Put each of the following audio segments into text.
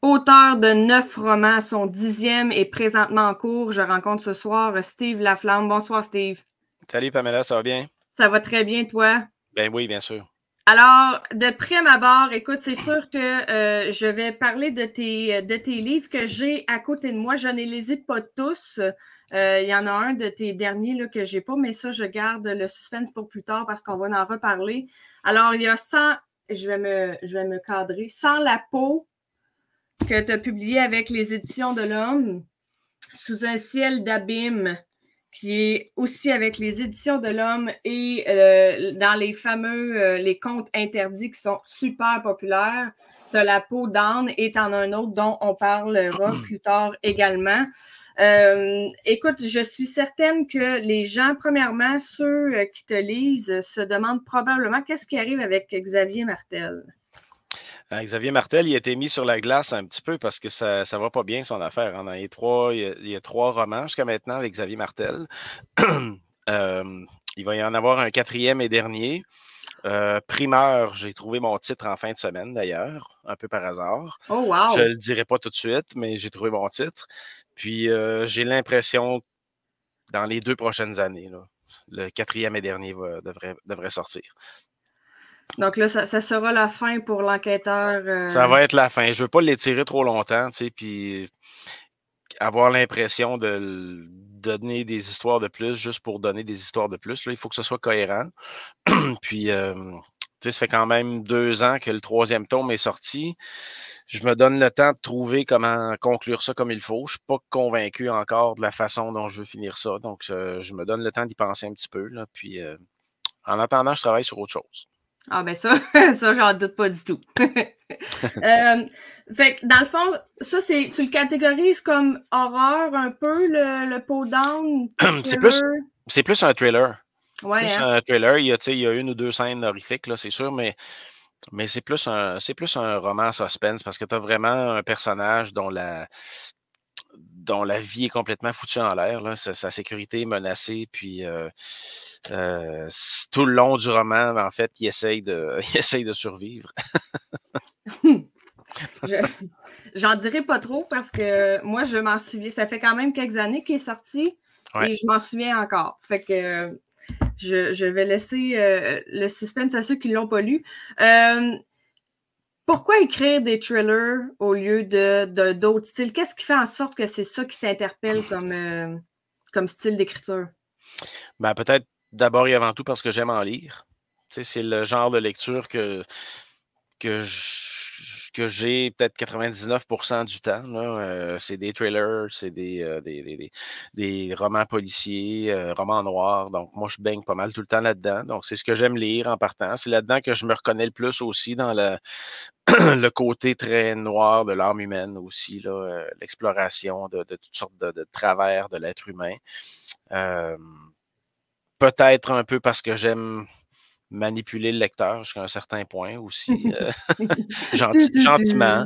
Auteur de 9 romans, son 10e est présentement en cours. Je rencontre ce soir Steve Laflamme. Bonsoir, Steve. Salut, Pamela, ça va bien? Ça va très bien, toi? Ben oui, bien sûr. Alors, de prime abord, écoute, c'est sûr que je vais parler de tes livres que j'ai à côté de moi. Je ne les ai pas tous. Il y en a un de tes derniers là, que j'ai pas, mais ça, je garde le suspense pour plus tard parce qu'on va en reparler. Alors, il y a 100, je vais me cadrer, Sans la peau que tu as publié avec les Éditions de l'homme, Sous un ciel d'abîme, qui est aussi avec les Éditions de l'homme et dans les fameux les contes interdits qui sont super populaires. Tu as La peau d'âne et tu en as un autre dont on parlera plus tard également. Écoute, je suis certaine que les gens, premièrement, ceux qui te lisent, se demandent probablement qu'est-ce qui arrive avec Xavier Martel. Xavier Martel, il a été mis sur la glace un petit peu parce que ça ne va pas bien son affaire. Hein? Il y a 3 romans jusqu'à maintenant avec Xavier Martel. Il va y en avoir un 4e et dernier. Primeur, j'ai trouvé mon titre en fin de semaine d'ailleurs, un peu par hasard. Oh wow! Je ne le dirai pas tout de suite, mais j'ai trouvé mon titre. Puis j'ai l'impression dans les 2 prochaines années, là, le 4e et dernier devrait sortir. Donc là, ça sera la fin pour l'enquêteur. Ça va être la fin. Je ne veux pas l'étirer trop longtemps, tu sais, puis avoir l'impression de donner des histoires de plus juste pour donner des histoires de plus. Là, il faut que ce soit cohérent. Puis, tu sais, ça fait quand même 2 ans que le 3e tome est sorti. Je me donne le temps de trouver comment conclure ça comme il faut. Je ne suis pas convaincu encore de la façon dont je veux finir ça. Donc, je me donne le temps d'y penser un petit peu, là. Puis, en attendant, je travaille sur autre chose. Ah ben ça j'en doute pas du tout. Fait que dans le fond, ça c'est, tu le catégorises comme horreur un peu, le pot d'âne? C'est plus un thriller. Ouais, plus hein? Un thriller, il y a 1 ou 2 scènes horrifiques, là, c'est sûr, mais c'est plus un roman suspense parce que tu as vraiment un personnage dont la vie est complètement foutue en l'air, sa sécurité est menacée, puis tout le long du roman, en fait, il essaye de survivre. J'en dirai pas trop parce que moi, je m'en souviens. Ça fait quand même quelques années qu'il est sorti et je m'en souviens encore. Fait que je vais laisser le suspense à ceux qui ne l'ont pas lu. Pourquoi écrire des thrillers au lieu de d'autres styles? Qu'est-ce qui fait en sorte que c'est ça qui t'interpelle comme style d'écriture? Ben, peut-être d'abord et avant tout parce que j'aime en lire. Tu sais, c'est le genre de lecture que j'ai peut-être 99% du temps. C'est des thrillers, c'est des romans policiers, romans noirs. Donc, moi, je baigne pas mal tout le temps là-dedans. Donc, c'est ce que j'aime lire en partant. C'est là-dedans que je me reconnais le plus aussi dans le côté très noir de l'âme humaine aussi, l'exploration de toutes sortes de travers de l'être humain. Peut-être un peu parce que j'aime manipuler le lecteur jusqu'à un certain point aussi, gentiment.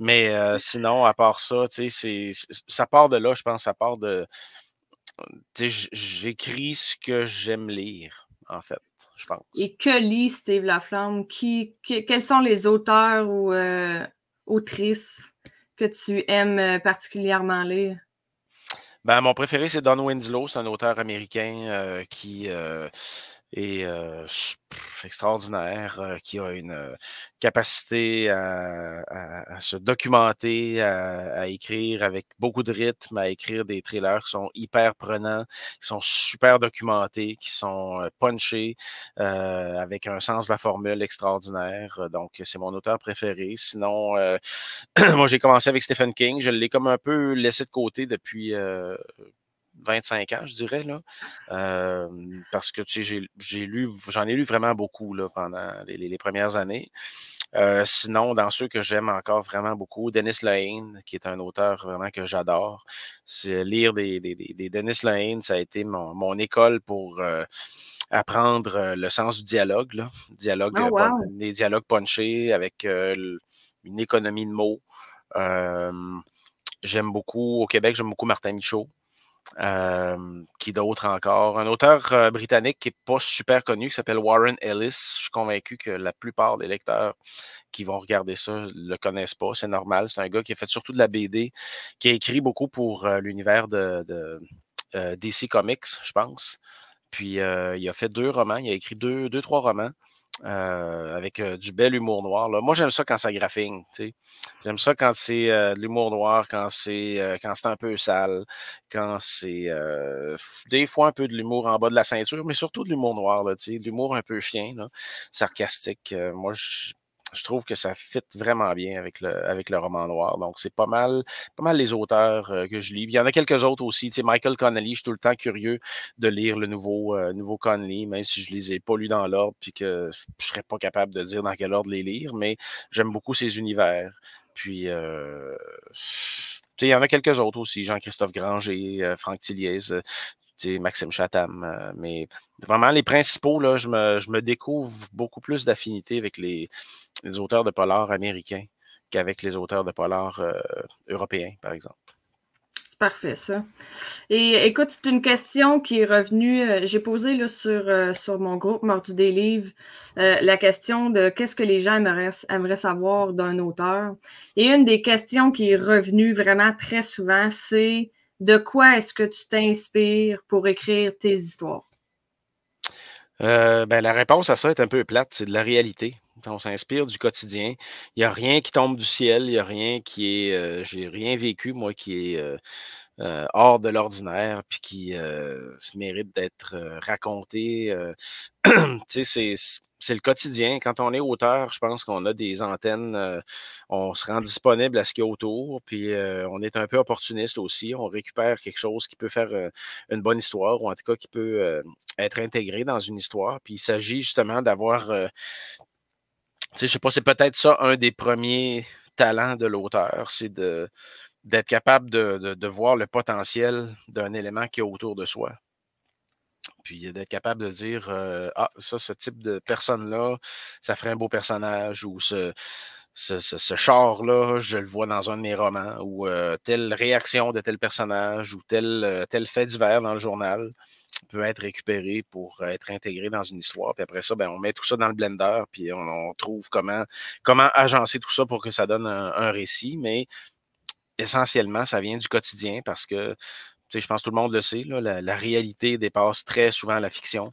Mais sinon, à part ça, tu sais, ça part de là, je pense, ça part de... Tu sais, j'écris ce que j'aime lire, en fait, je pense. Et que lit Steve Laflamme? Quels sont les auteurs ou autrices que tu aimes particulièrement lire? Ben, mon préféré, c'est Don Winslow. C'est un auteur américain qui... est extraordinaire, qui a une capacité à se documenter, à écrire avec beaucoup de rythme, à écrire des thrillers qui sont hyper prenants, qui sont super documentés, qui sont punchés, avec un sens de la formule extraordinaire. Donc, c'est mon auteur préféré. Sinon, moi, j'ai commencé avec Stephen King. Je l'ai comme un peu laissé de côté depuis... 25 ans, je dirais, là. Parce que, tu sais, j'en ai lu vraiment beaucoup là, pendant les premières années. Sinon, dans ceux que j'aime encore vraiment beaucoup, Dennis Lehane, qui est un auteur vraiment que j'adore. Lire des Dennis Lehane, ça a été mon école pour apprendre le sens du dialogue, là. Les dialogues punchés avec une économie de mots. J'aime beaucoup, au Québec, j'aime beaucoup Martin Michaud. Qui d'autre encore? Un auteur britannique qui n'est pas super connu, qui s'appelle Warren Ellis. Je suis convaincu que la plupart des lecteurs qui vont regarder ça ne le connaissent pas. C'est normal. C'est un gars qui a fait surtout de la BD, qui a écrit beaucoup pour l'univers de DC Comics, je pense. Puis, il a fait deux romans. Il a écrit trois romans. Avec du bel humour noir. Là. Moi, j'aime ça quand ça graffigne. J'aime ça quand c'est de l'humour noir, quand c'est un peu sale, quand c'est des fois un peu de l'humour en bas de la ceinture, mais surtout de l'humour noir, de l'humour un peu chien, là, sarcastique. Moi, je trouve que ça fit vraiment bien avec le roman noir. Donc, c'est pas mal les auteurs que je lis. Il y en a quelques autres aussi. Tu sais, Michael Connelly, je suis tout le temps curieux de lire le nouveau Connelly, même si je ne les ai pas lus dans l'ordre puis que je ne serais pas capable de dire dans quel ordre les lire, mais j'aime beaucoup ces univers. Puis, tu sais, il y en a quelques autres aussi. Jean-Christophe Grangé, Franck Thilliez, Maxime Chattam, mais vraiment les principaux, là, je me découvre beaucoup plus d'affinité avec les auteurs de polar américains qu'avec les auteurs de polar européens, par exemple. C'est parfait, ça. Et écoute, c'est une question qui est revenue, j'ai posé là, sur mon groupe Morts des livres, la question de qu'est-ce que les gens aimeraient savoir d'un auteur. Et une des questions qui est revenue vraiment très souvent, c'est: de quoi est-ce que tu t'inspires pour écrire tes histoires? La réponse à ça est un peu plate, c'est de la réalité. On s'inspire du quotidien. Il n'y a rien qui tombe du ciel, il n'y a rien qui est... j'ai rien vécu, moi, qui est hors de l'ordinaire, puis qui mérite d'être raconté. Tu sais, c'est le quotidien. Quand on est auteur, je pense qu'on a des antennes, on se rend disponible à ce qu'il y a autour, puis on est un peu opportuniste aussi. On récupère quelque chose qui peut faire une bonne histoire, ou en tout cas qui peut être intégré dans une histoire. Puis il s'agit justement d'avoir, tu sais, je sais pas, c'est peut-être ça un des premiers talents de l'auteur, c'est d'être capable de voir le potentiel d'un élément qu'il y a autour de soi. Puis d'être capable de dire ah, ça, ce type de personne-là, ça ferait un beau personnage, ou ce char-là, je le vois dans un de mes romans, ou telle réaction de tel personnage, ou tel fait divers dans le journal peut être récupéré pour être intégré dans une histoire. Puis après ça, bien, on met tout ça dans le blender, puis on trouve comment agencer tout ça pour que ça donne un récit. Mais essentiellement, ça vient du quotidien, parce que je pense que tout le monde le sait, là, la réalité dépasse très souvent la fiction.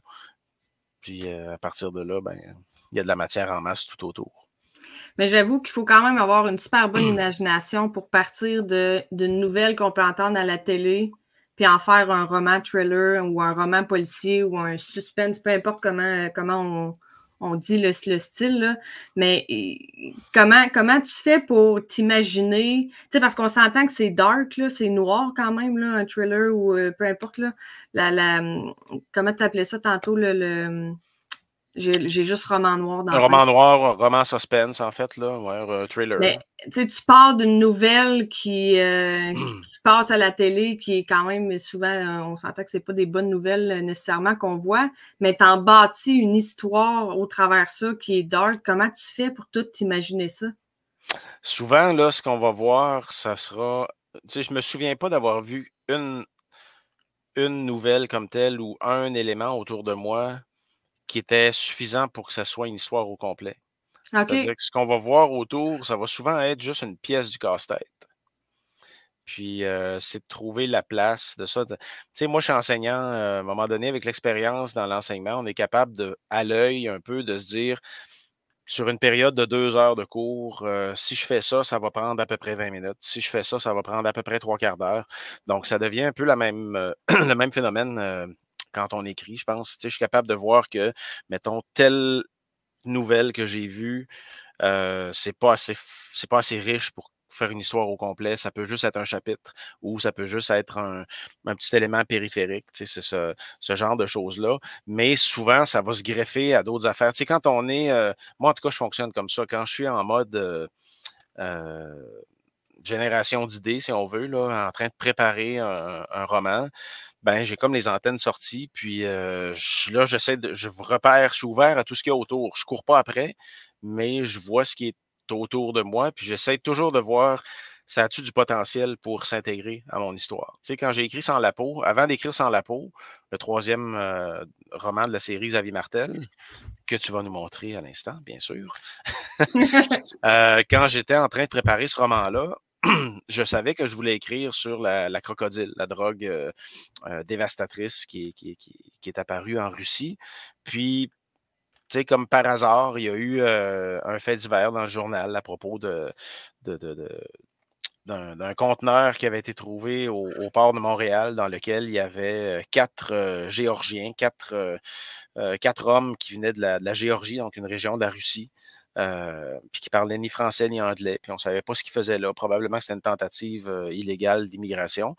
Puis à partir de là, ben, il y a de la matière en masse tout autour. Mais j'avoue qu'il faut quand même avoir une super bonne imagination pour partir d'une nouvelle qu'on peut entendre à la télé, puis en faire un roman thriller ou un roman policier ou un suspense, peu importe comment on dit le style, là. Mais comment tu fais pour t'imaginer? Tu sais, parce qu'on s'entend que c'est dark, c'est noir quand même, là, un thriller ou peu importe. Là, comment tu appelais ça tantôt? J'ai juste roman noir dans le roman noir, roman suspense, en fait, là, ouais, thriller. Mais tu pars d'une nouvelle qui passe à la télé, qui est quand même souvent, on s'entend que ce n'est pas des bonnes nouvelles nécessairement qu'on voit, mais tu en bâtis une histoire au travers de ça qui est dark. Comment tu fais pour tout t'imaginer ça? Souvent, là, ce qu'on va voir, ça sera... Tu sais, je ne me souviens pas d'avoir vu une nouvelle comme telle ou un élément autour de moi qui était suffisant pour que ça soit une histoire au complet. Okay. C'est-à-dire que ce qu'on va voir autour, ça va souvent être juste une pièce du casse-tête. Puis, c'est de trouver la place de ça. Tu sais, moi, je suis enseignant. À un moment donné, avec l'expérience dans l'enseignement, on est capable, à l'œil un peu, de se dire, sur une période de 2 heures de cours, si je fais ça, ça va prendre à peu près 20 minutes. Si je fais ça, ça va prendre à peu près 3/4 d'heure. Donc, ça devient un peu le même phénomène quand on écrit, je pense. Tu sais, je suis capable de voir que, mettons, telle nouvelle que j'ai vue, c'est pas assez riche pour faire une histoire au complet. Ça peut juste être un chapitre, ou ça peut juste être un petit élément périphérique. Tu sais, c'est ce genre de choses-là. Mais souvent, ça va se greffer à d'autres affaires. Tu sais, quand on est... moi, en tout cas, je fonctionne comme ça. Quand je suis en mode... génération d'idées, si on veut, là, en train de préparer un roman, ben j'ai comme les antennes sorties, puis là, je repère, je suis ouvert à tout ce qu'il y a autour. Je ne cours pas après, mais je vois ce qui est autour de moi, puis j'essaie toujours de voir ça a-tu du potentiel pour s'intégrer à mon histoire? Tu sais, quand j'ai écrit Sans la peau, avant d'écrire Sans la peau, le troisième roman de la série Xavier Martel, que tu vas nous montrer à l'instant, bien sûr, quand j'étais en train de préparer ce roman-là, je savais que je voulais écrire sur la crocodile, la drogue dévastatrice qui est apparue en Russie. Puis, tu sais, comme par hasard, il y a eu un fait divers dans le journal à propos d'un conteneur qui avait été trouvé au port de Montréal, dans lequel il y avait quatre hommes qui venaient de la Géorgie, donc une région de la Russie, puis qui parlaient ni français ni anglais, puis on ne savait pas ce qu'ils faisaient là. Probablement que c'était une tentative illégale d'immigration.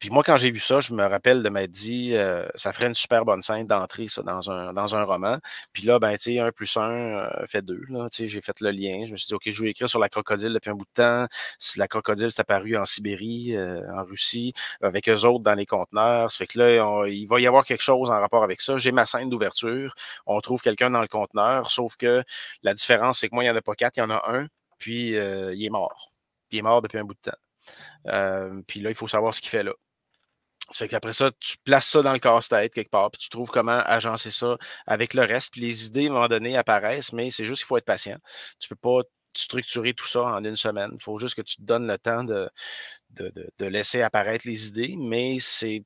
Puis moi, quand j'ai vu ça, je me rappelle de m'être dit, ça ferait une super bonne scène d'entrée, ça, dans un roman. Puis là, ben, tu sais, 1 plus 1 fait 2. J'ai fait le lien. Je me suis dit, OK, je vais écrire sur la crocodile depuis un bout de temps. La crocodile s'est apparue en Sibérie, en Russie, avec eux autres dans les conteneurs. Ça fait que là, il va y avoir quelque chose en rapport avec ça. J'ai ma scène d'ouverture. On trouve quelqu'un dans le conteneur, sauf que la différence, c'est que moi, il n'y en a pas 4, il y en a 1. Puis, il est mort. Puis, il est mort depuis un bout de temps. Puis là, il faut savoir ce qu'il fait là. Ça fait qu'après ça, tu places ça dans le casse-tête quelque part, puis tu trouves comment agencer ça avec le reste. Puis les idées, à un moment donné, apparaissent, mais c'est juste qu'il faut être patient. Tu ne peux pas structurer tout ça en une semaine. Il faut juste que tu te donnes le temps de laisser apparaître les idées. Mais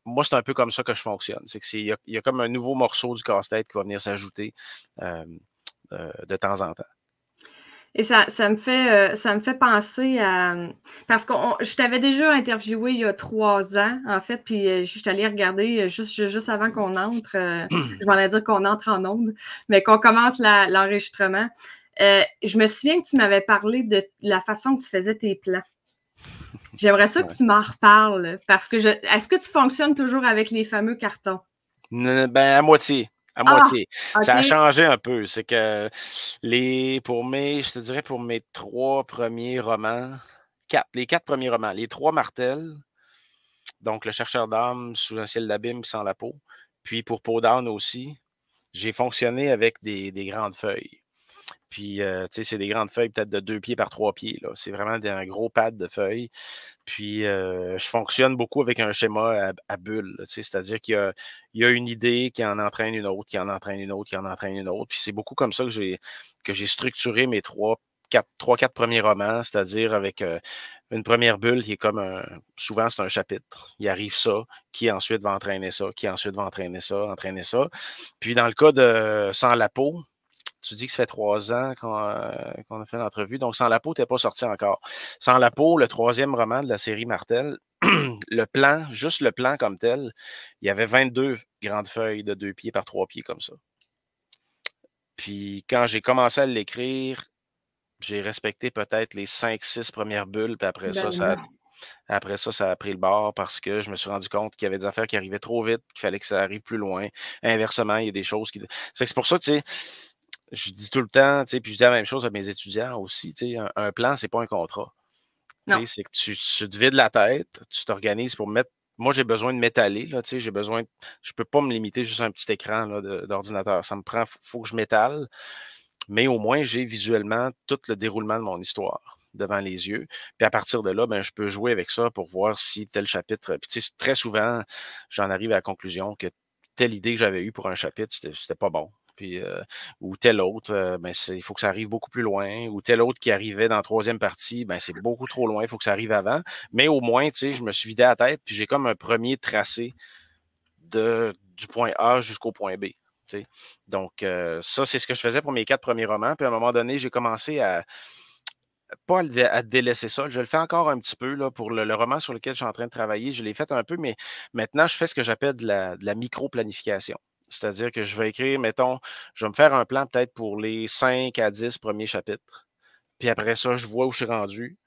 moi, c'est un peu comme ça que je fonctionne. C'est qu'il y a comme un nouveau morceau du casse-tête qui va venir s'ajouter de temps en temps. Et ça me fait penser à... Parce que je t'avais déjà interviewé il y a 3 ans, en fait, puis je suis allée regarder juste avant qu'on entre, je m'en allais dire qu'on entre en onde, mais qu'on commence l'enregistrement. Je me souviens que tu m'avais parlé de la façon que tu faisais tes plans. J'aimerais ça que tu m'en reparles, parce que est-ce que tu fonctionnes toujours avec les fameux cartons? Ben, à moitié. À moitié. Okay. Ça a changé un peu. C'est que pour mes 3 premiers romans, les 3 Martel, donc Le chercheur d'âme, Sous un ciel d'abîme et Sans la peau, puis pour Peau d'âne aussi, j'ai fonctionné avec des grandes feuilles. Puis, tu sais, c'est des grandes feuilles, peut-être de 2 pieds par 3 pieds. C'est vraiment un gros pad de feuilles. Puis, je fonctionne beaucoup avec un schéma à bulles. C'est-à-dire qu'il y a une idée qui en entraîne une autre, qui en entraîne une autre, qui en entraîne une autre. Puis, c'est beaucoup comme ça que j'ai structuré mes 3-4 premiers romans, c'est-à-dire avec une première bulle qui est comme souvent c'est un chapitre. Il arrive ça, qui ensuite va entraîner ça, qui ensuite va entraîner ça. Puis, dans le cas de Sans la peau, tu dis que ça fait 3 ans qu'on a fait l'entrevue. Donc, Sans la peau, tu n'es pas sorti encore. Sans la peau, le 3e roman de la série Martel, le plan, juste le plan comme tel, il y avait 22 grandes feuilles de 2 pieds par 3 pieds comme ça. Puis, quand j'ai commencé à l'écrire, j'ai respecté peut-être les 5-6 premières bulles, puis après ça, ça a pris le bord parce que je me suis rendu compte qu'il y avait des affaires qui arrivaient trop vite, qu'il fallait que ça arrive plus loin. Inversement, il y a des choses qui... C'est pour ça, tu sais... Je dis tout le temps, tu sais, puis je dis la même chose à mes étudiants aussi, tu sais, un plan, c'est pas un contrat. Tu sais, c'est que tu te vides la tête, tu t'organises pour mettre... Moi, j'ai besoin de m'étaler, tu sais, j'ai besoin... Je peux pas me limiter juste à un petit écran d'ordinateur. Ça me prend... Faut que je m'étale, mais au moins, j'ai visuellement tout le déroulement de mon histoire devant les yeux. Puis à partir de là, ben, je peux jouer avec ça pour voir si tel chapitre... Puis tu sais, très souvent, j'en arrive à la conclusion que telle idée que j'avais eue pour un chapitre, c'était pas bon. Puis, ou tel autre, ben il faut que ça arrive beaucoup plus loin, ou tel autre qui arrivait dans la 3e partie, ben c'est beaucoup trop loin, il faut que ça arrive avant, mais au moins, tu sais, je me suis vidé la tête, puis j'ai comme un premier tracé du point A jusqu'au point B, tu sais. Donc, ça, c'est ce que je faisais pour mes 4 premiers romans, puis à un moment donné, j'ai commencé à... pas à délaisser ça. Je le fais encore un petit peu là, pour le roman sur lequel je suis en train de travailler. Je l'ai fait un peu, mais maintenant, je fais ce que j'appelle de la micro-planification. C'est-à-dire que je vais écrire, mettons, je vais me faire un plan peut-être pour les 5 à 10 premiers chapitres. Puis après ça, je vois où je suis rendu.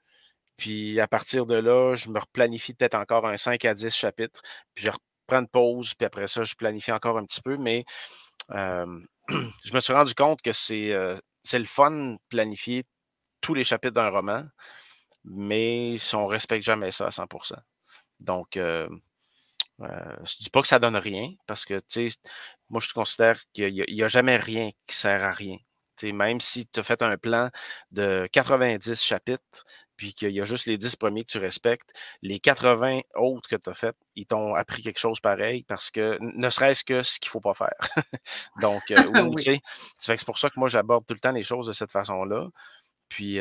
Puis à partir de là, je me replanifie peut-être encore un 5 à 10 chapitres. Puis je reprends une pause. Puis après ça, je planifie encore un petit peu. Mais je me suis rendu compte que c'est le fun de planifier tous les chapitres d'un roman. Mais on ne respecte jamais ça à 100%. Donc... je ne dis pas que ça ne donne rien, parce que tu sais, moi je considère qu'il n'y a jamais rien qui sert à rien. Tu sais, même si tu as fait un plan de 90 chapitres, puis qu'il y a juste les 10 premiers que tu respectes, les 80 autres que tu as faites, ils t'ont appris quelque chose pareil, parce que, ne serait-ce que ce qu'il ne faut pas faire. Donc, oui. Tu sais, c'est pour ça que moi, j'aborde tout le temps les choses de cette façon-là. Puis,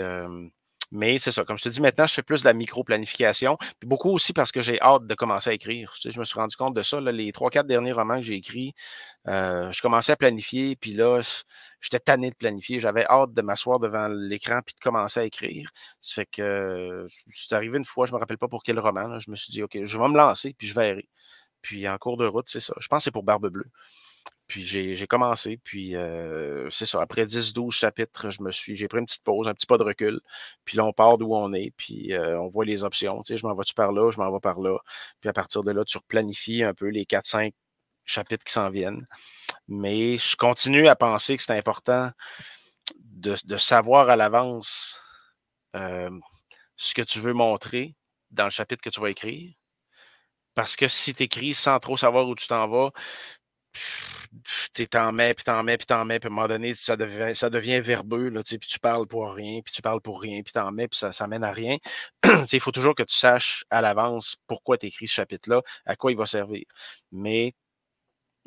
mais c'est ça, comme je te dis, maintenant, je fais plus de la micro-planification, puis beaucoup aussi parce que j'ai hâte de commencer à écrire. Tu sais, je me suis rendu compte de ça, là, les 3-4 derniers romans que j'ai écrits, je commençais à planifier, puis là, j'étais tanné de planifier, j'avais hâte de m'asseoir devant l'écran, puis de commencer à écrire. Ça fait que, c'est arrivé une fois, je ne me rappelle pas pour quel roman, là, je me suis dit, OK, je vais me lancer, puis je verrai. Puis en cours de route, c'est ça, je pense que c'est pour Barbe bleue. Puis j'ai commencé, puis c'est ça, après 10-12 chapitres, j'ai pris une petite pause, un petit pas de recul, puis là on part d'où on est, puis on voit les options, tu sais, je m'en vais-tu par là, je m'en vais par là, puis à partir de là, tu replanifies un peu les 4-5 chapitres qui s'en viennent, mais je continue à penser que c'est important de savoir à l'avance ce que tu veux montrer dans le chapitre que tu vas écrire, parce que si tu écris sans trop savoir où tu t'en vas, t'en mets, puis t'en mets, puis t'en mets, puis à un moment donné, ça devient verbeux, là, puis tu parles pour rien, puis tu parles pour rien, puis t'en mets, puis ça mène à rien. Il faut toujours que tu saches à l'avance pourquoi tu écris ce chapitre-là, à quoi il va servir. Mais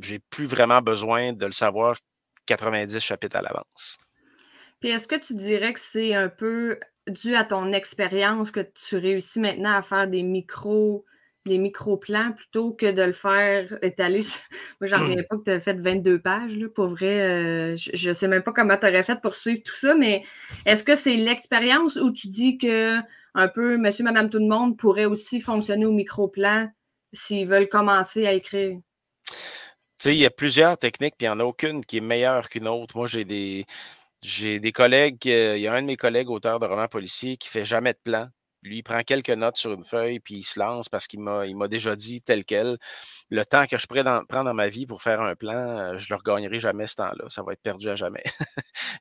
j'ai plus vraiment besoin de le savoir 90 chapitres à l'avance. Puis est-ce que tu dirais que c'est un peu dû à ton expérience que tu réussis maintenant à faire des micro-plans plutôt que de le faire étaler. Moi, j'en reviens pas que tu as fait 22 pages, là, pour vrai. Je sais même pas comment tu aurais fait pour suivre tout ça, mais est-ce que c'est l'expérience où tu dis que un peu monsieur, madame, tout le monde pourrait aussi fonctionner au micro-plan s'ils veulent commencer à écrire? Tu sais, il y a plusieurs techniques, puis il n'y en a aucune qui est meilleure qu'une autre. Moi, j'ai des collègues, il y a un de mes collègues auteur de romans policiers qui fait jamais de plan. Lui, il prend quelques notes sur une feuille, puis il se lance parce qu'il m'a déjà dit tel quel. Le temps que je prends dans ma vie pour faire un plan, je ne le regagnerai jamais ce temps-là. Ça va être perdu à jamais.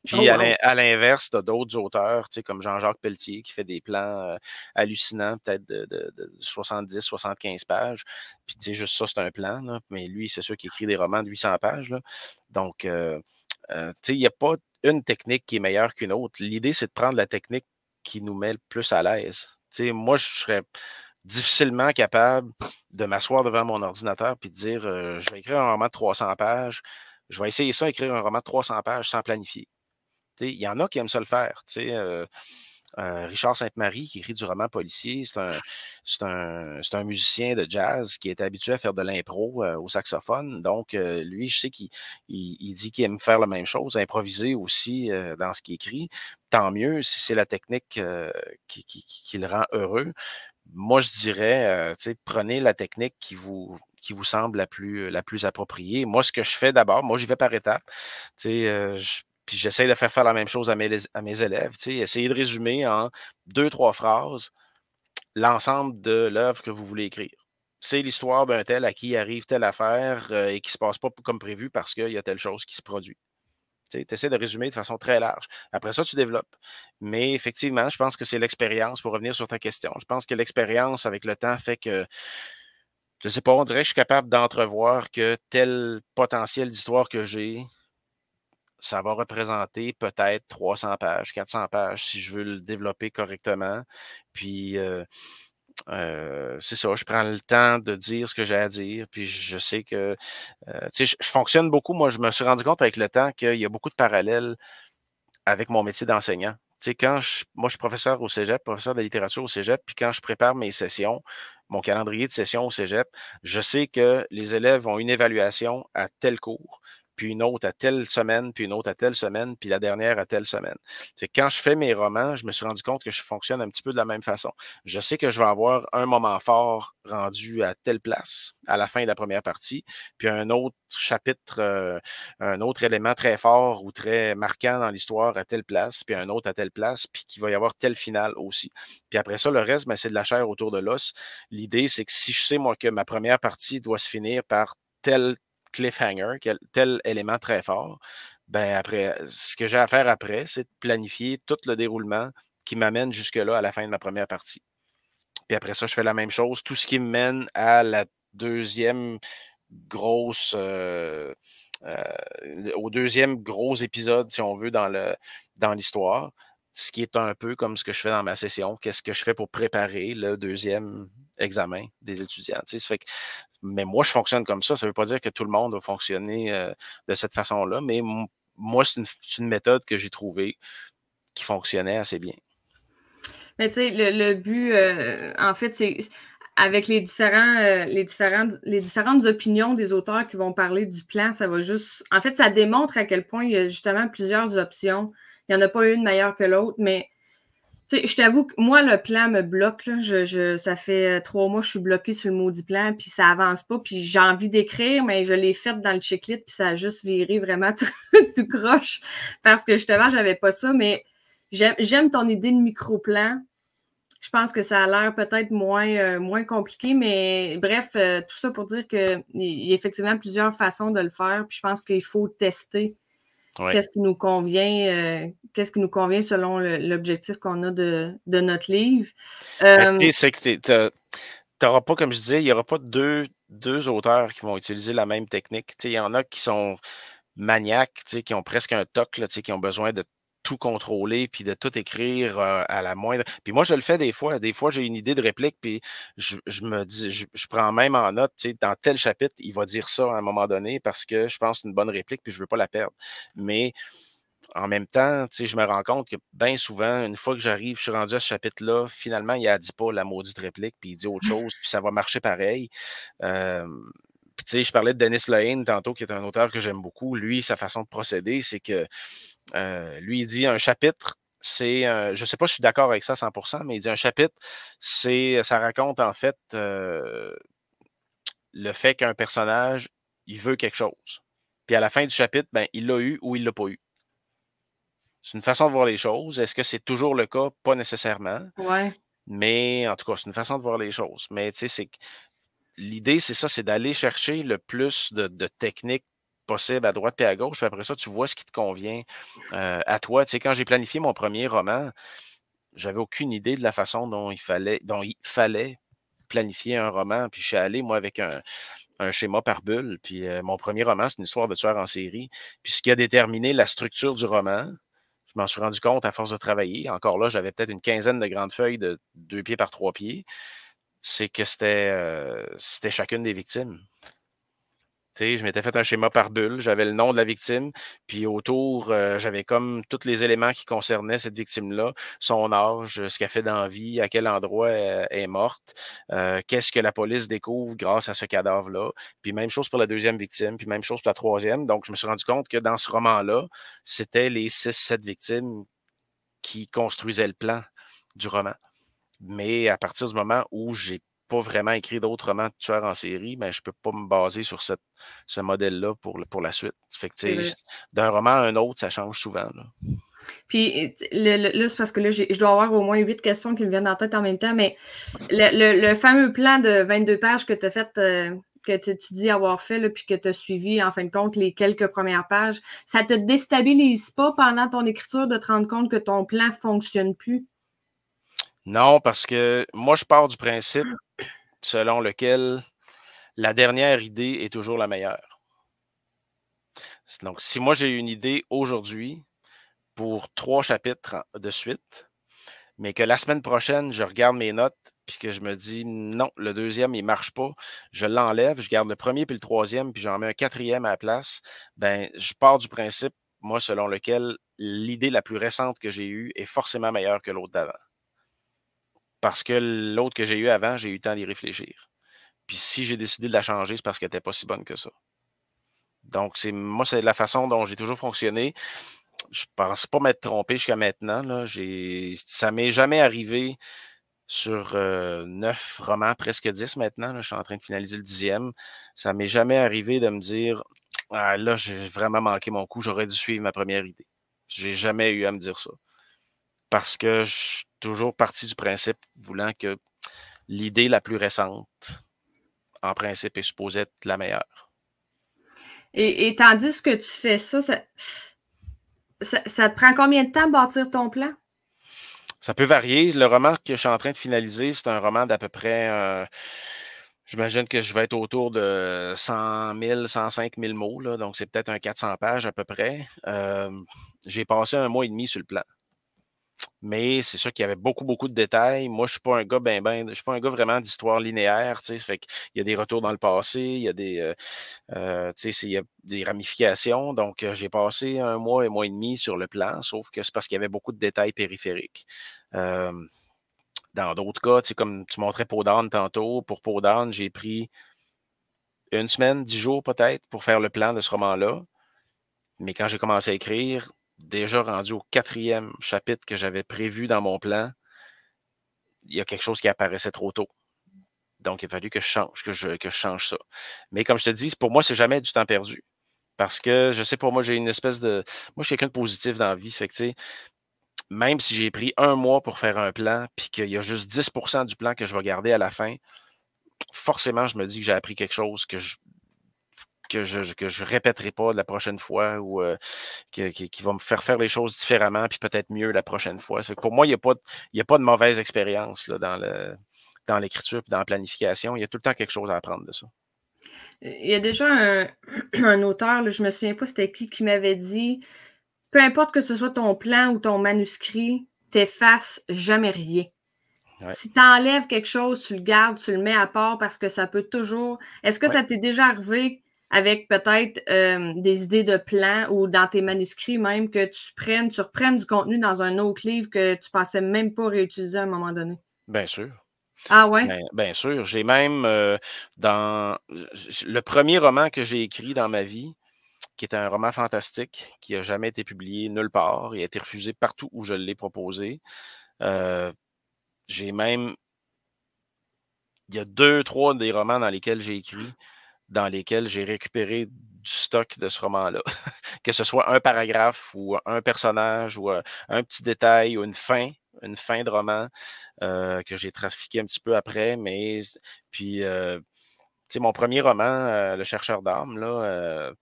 Puis à l'inverse, tu as d'autres auteurs, tu sais, comme Jean-Jacques Pelletier qui fait des plans hallucinants, peut-être de 70-75 pages. Puis tu sais, juste ça, c'est un plan, là. Mais lui, c'est sûr qu'il écrit des romans de 800 pages, là. Donc, tu sais, il n'y a pas une technique qui est meilleure qu'une autre. L'idée, c'est de prendre la technique qui nous met le plus à l'aise. Tu sais, moi, je serais difficilement capable de m'asseoir devant mon ordinateur puis de dire je vais écrire un roman de 300 pages, je vais essayer ça, écrire un roman de 300 pages sans planifier. Tu sais, il y en a qui aiment ça le faire. Tu sais, Richard Sainte-Marie qui écrit du roman policier, c'est un musicien de jazz qui est habitué à faire de l'impro au saxophone. Donc, lui, je sais qu'il dit qu'il aime faire la même chose, improviser aussi dans ce qu'il écrit. Tant mieux si c'est la technique qui le rend heureux. Moi, je dirais, tu sais, prenez la technique qui vous semble la plus appropriée. Moi, ce que je fais d'abord, moi, j'y vais par étapes. Tu sais, puis j'essaie de faire la même chose à mes élèves. Tu sais, essayez de résumer en 2-3 phrases l'ensemble de l'œuvre que vous voulez écrire. C'est l'histoire d'un tel à qui arrive telle affaire et qui ne se passe pas comme prévu parce qu'il y a telle chose qui se produit. Tu sais, essaies de résumer de façon très large. Après ça, tu développes. Mais effectivement, je pense que c'est l'expérience, pour revenir sur ta question, je pense que l'expérience avec le temps fait que, je ne sais pas, on dirait que je suis capable d'entrevoir que tel potentiel d'histoire que j'ai, ça va représenter peut-être 300 pages, 400 pages, si je veux le développer correctement. Puis, c'est ça, je prends le temps de dire ce que j'ai à dire. Puis, je sais que, tu sais, je fonctionne beaucoup. Moi, je me suis rendu compte avec le temps qu'il y a beaucoup de parallèles avec mon métier d'enseignant. Tu sais, moi, je suis professeur au cégep, professeur de littérature au cégep, puis quand je prépare mes sessions, mon calendrier de sessions au cégep, je sais que les élèves ont une évaluation à tel cours, puis une autre à telle semaine, puis une autre à telle semaine, puis la dernière à telle semaine. Fait que quand je fais mes romans, je me suis rendu compte que je fonctionne un petit peu de la même façon. Je sais que je vais avoir un moment fort rendu à telle place, à la fin de la première partie, puis un autre chapitre, un autre élément très fort ou très marquant dans l'histoire à telle place, puis un autre à telle place, puis qu'il va y avoir tel final aussi. Puis après ça, le reste, ben, c'est de la chair autour de l'os. L'idée, c'est que si je sais, moi, que ma première partie doit se finir par tel cliffhanger, tel élément très fort, ben après, ce que j'ai à faire après, c'est de planifier tout le déroulement qui m'amène jusque-là à la fin de ma première partie. Puis après ça, je fais la même chose, tout ce qui me mène à la deuxième grosse, au deuxième gros épisode, si on veut, dans l'histoire. ce qui est un peu comme ce que je fais dans ma session, qu'est-ce que je fais pour préparer le deuxième examen des étudiants. Ça fait que, mais moi, je fonctionne comme ça. Ça ne veut pas dire que tout le monde va fonctionner de cette façon-là, mais moi, c'est une méthode que j'ai trouvée qui fonctionnait assez bien. Mais tu sais, le but, en fait, c'est avec les différentes opinions des auteurs qui vont parler du plan, ça va juste... En fait, ça démontre à quel point il y a justement plusieurs options. Il n'y en a pas une meilleure que l'autre, mais tu sais, je t'avoue que moi, le plan me bloque. Là. Ça fait 3 mois que je suis bloquée sur le maudit plan, puis ça avance pas, puis j'ai envie d'écrire, mais je l'ai fait dans le checklist, puis ça a juste viré vraiment tout croche, parce que justement, j'avais pas ça, mais... J'aime ton idée de micro-plan. Je pense que ça a l'air peut-être moins compliqué, mais bref, tout ça pour dire qu'il y a effectivement plusieurs façons de le faire. Puis je pense qu'il faut tester qu'est-ce qui nous convient, selon l'objectif qu'on a de notre livre. C'est que t'auras pas, comme je disais, il n'y aura pas deux auteurs qui vont utiliser la même technique. Il y en a qui sont maniaques, qui ont presque un toc, là, qui ont besoin de tout contrôler, puis de tout écrire à la moindre. Puis moi, je le fais des fois. Des fois, j'ai une idée de réplique, puis je me dis, je prends même en note, tu sais, dans tel chapitre, il va dire ça à un moment donné parce que je pense que c'est une bonne réplique, puis je ne veux pas la perdre. Mais en même temps, tu sais, je me rends compte que bien souvent, une fois que j'arrive, je suis rendu à ce chapitre-là, finalement, il a dit pas la maudite réplique, puis il dit autre chose, puis ça va marcher pareil. Puis tu sais, je parlais de Dennis Lehane tantôt, qui est un auteur que j'aime beaucoup. Lui, sa façon de procéder, c'est que lui, il dit un chapitre, c'est, je ne sais pas si je suis d'accord avec ça à 100%, mais il dit un chapitre, ça raconte en fait le fait qu'un personnage, il veut quelque chose. Puis à la fin du chapitre, ben, il l'a eu ou il ne l'a pas eu. C'est une façon de voir les choses. Est-ce que c'est toujours le cas? Pas nécessairement. Ouais. Mais en tout cas, c'est une façon de voir les choses. Mais tu sais, l'idée, c'est ça, c'est d'aller chercher le plus de techniques possible à droite et à gauche, puis après ça, tu vois ce qui te convient à toi. Tu sais, quand j'ai planifié mon premier roman, j'avais aucune idée de la façon dont il fallait planifier un roman, puis je suis allé, moi, avec un schéma par bulle, puis mon premier roman, c'est une histoire de tueur en série, puis ce qui a déterminé la structure du roman, je m'en suis rendu compte à force de travailler, encore là, j'avais peut-être une quinzaine de grandes feuilles de 2 pieds par 3 pieds, c'est que c'était chacune des victimes. Je m'étais fait un schéma par bulle, j'avais le nom de la victime, puis autour, j'avais comme tous les éléments qui concernaient cette victime-là, son âge, ce qu'elle fait dans la vie, à quel endroit elle est morte, qu'est-ce que la police découvre grâce à ce cadavre-là, puis même chose pour la deuxième victime, puis même chose pour la troisième. Donc, je me suis rendu compte que dans ce roman-là, c'était les 6-7 victimes qui construisaient le plan du roman. Mais à partir du moment où j'ai pas vraiment écrit d'autres romans de tueurs en série, mais je ne peux pas me baser sur ce modèle-là pour la suite. D'un roman à un autre, ça change souvent. Là. Puis là, c'est parce que là, je dois avoir au moins 8 questions qui me viennent en tête en même temps, mais le fameux plan de 22 pages que tu as fait, que tu dis avoir fait, là, puis que tu as suivi, en fin de compte, les quelques premières pages, ça ne te déstabilise pas pendant ton écriture de te rendre compte que ton plan ne fonctionne plus? Non, parce que moi, je pars du principe selon lequel la dernière idée est toujours la meilleure. Donc, si moi, j'ai une idée aujourd'hui pour 3 chapitres de suite, mais que la semaine prochaine, je regarde mes notes puis que je me dis, non, le deuxième, il ne marche pas, je l'enlève, je garde le premier puis le troisième, puis j'en mets un quatrième à la place, ben, je pars du principe, moi, selon lequel l'idée la plus récente que j'ai eue est forcément meilleure que l'autre d'avant. Parce que l'autre que j'ai eu avant, j'ai eu le temps d'y réfléchir. Puis si j'ai décidé de la changer, c'est parce qu'elle n'était pas si bonne que ça. Donc, moi, c'est la façon dont j'ai toujours fonctionné. Je ne pense pas m'être trompé jusqu'à maintenant. Là. Ça ne m'est jamais arrivé sur 9 romans, presque 10 maintenant. Là. Je suis en train de finaliser le 10e. Ça ne m'est jamais arrivé de me dire « Ah, là, j'ai vraiment manqué mon coup. J'aurais dû suivre ma première idée. » J'ai jamais eu à me dire ça. Parce que je suis toujours parti du principe voulant que l'idée la plus récente, en principe, est supposée être la meilleure. Et tandis que tu fais ça, ça te prend combien de temps de bâtir ton plan? Ça peut varier. Le roman que je suis en train de finaliser, c'est un roman d'à peu près... j'imagine que je vais être autour de 100 000, 105 000 mots. Là, donc, c'est peut-être un 400 pages à peu près. J'ai passé 1 mois et demi sur le plan. Mais c'est sûr qu'il y avait beaucoup de détails. Moi, je ne suis pas un gars je suis pas un gars vraiment d'histoire linéaire. Tu sais, fait qu'il y a des retours dans le passé, il y a des, tu sais, il y a des ramifications. Donc, j'ai passé un mois et demi sur le plan, sauf que c'est parce qu'il y avait beaucoup de détails périphériques. Dans d'autres cas, tu sais, comme tu montrais Peau d'âne tantôt, pour Peau d'âne, j'ai pris une semaine, 10 jours peut-être, pour faire le plan de ce roman-là. Mais quand j'ai commencé à écrire, déjà rendu au 4e chapitre que j'avais prévu dans mon plan, il y a quelque chose qui apparaissait trop tôt. Donc, il a fallu que je change ça. Mais comme je te dis, pour moi, c'est jamais du temps perdu. Parce que, je sais, pour moi, j'ai une espèce de... Moi, je suis quelqu'un de positif dans la vie. Fait que, tu sais, même si j'ai pris un mois pour faire un plan, puis qu'il y a juste 10% du plan que je vais garder à la fin, forcément, je me dis que j'ai appris quelque chose que je répéterai pas de la prochaine fois ou qui va me faire faire les choses différemment puis peut-être mieux la prochaine fois. Que pour moi, il n'y a pas de mauvaise expérience là, dans l'écriture et dans la planification. Il y a tout le temps quelque chose à apprendre de ça. Il y a déjà un auteur, là, je me souviens pas c'était qui m'avait dit « Peu importe que ce soit ton plan ou ton manuscrit, t'effaces jamais rien. » Ouais. Si tu enlèves quelque chose, tu le gardes, tu le mets à part parce que ça peut toujours... Est-ce que ouais. ça t'est déjà arrivé avec peut-être des idées de plans ou dans tes manuscrits même que tu reprennes du contenu dans un autre livre que tu pensais même pas réutiliser à un moment donné? Bien sûr. Ah ouais? Bien sûr. J'ai même dans le premier roman que j'ai écrit dans ma vie, qui est un roman fantastique, qui n'a jamais été publié nulle part et a été refusé partout où je l'ai proposé. J'ai même... Il y a 2, 3 des romans dans lesquels j'ai écrit dans lesquels j'ai récupéré du stock de ce roman-là. Que ce soit un paragraphe ou un personnage ou un petit détail ou une fin de roman que j'ai trafiqué un petit peu après. Mais puis, tu sais, mon premier roman, Le chercheur d'âme, là,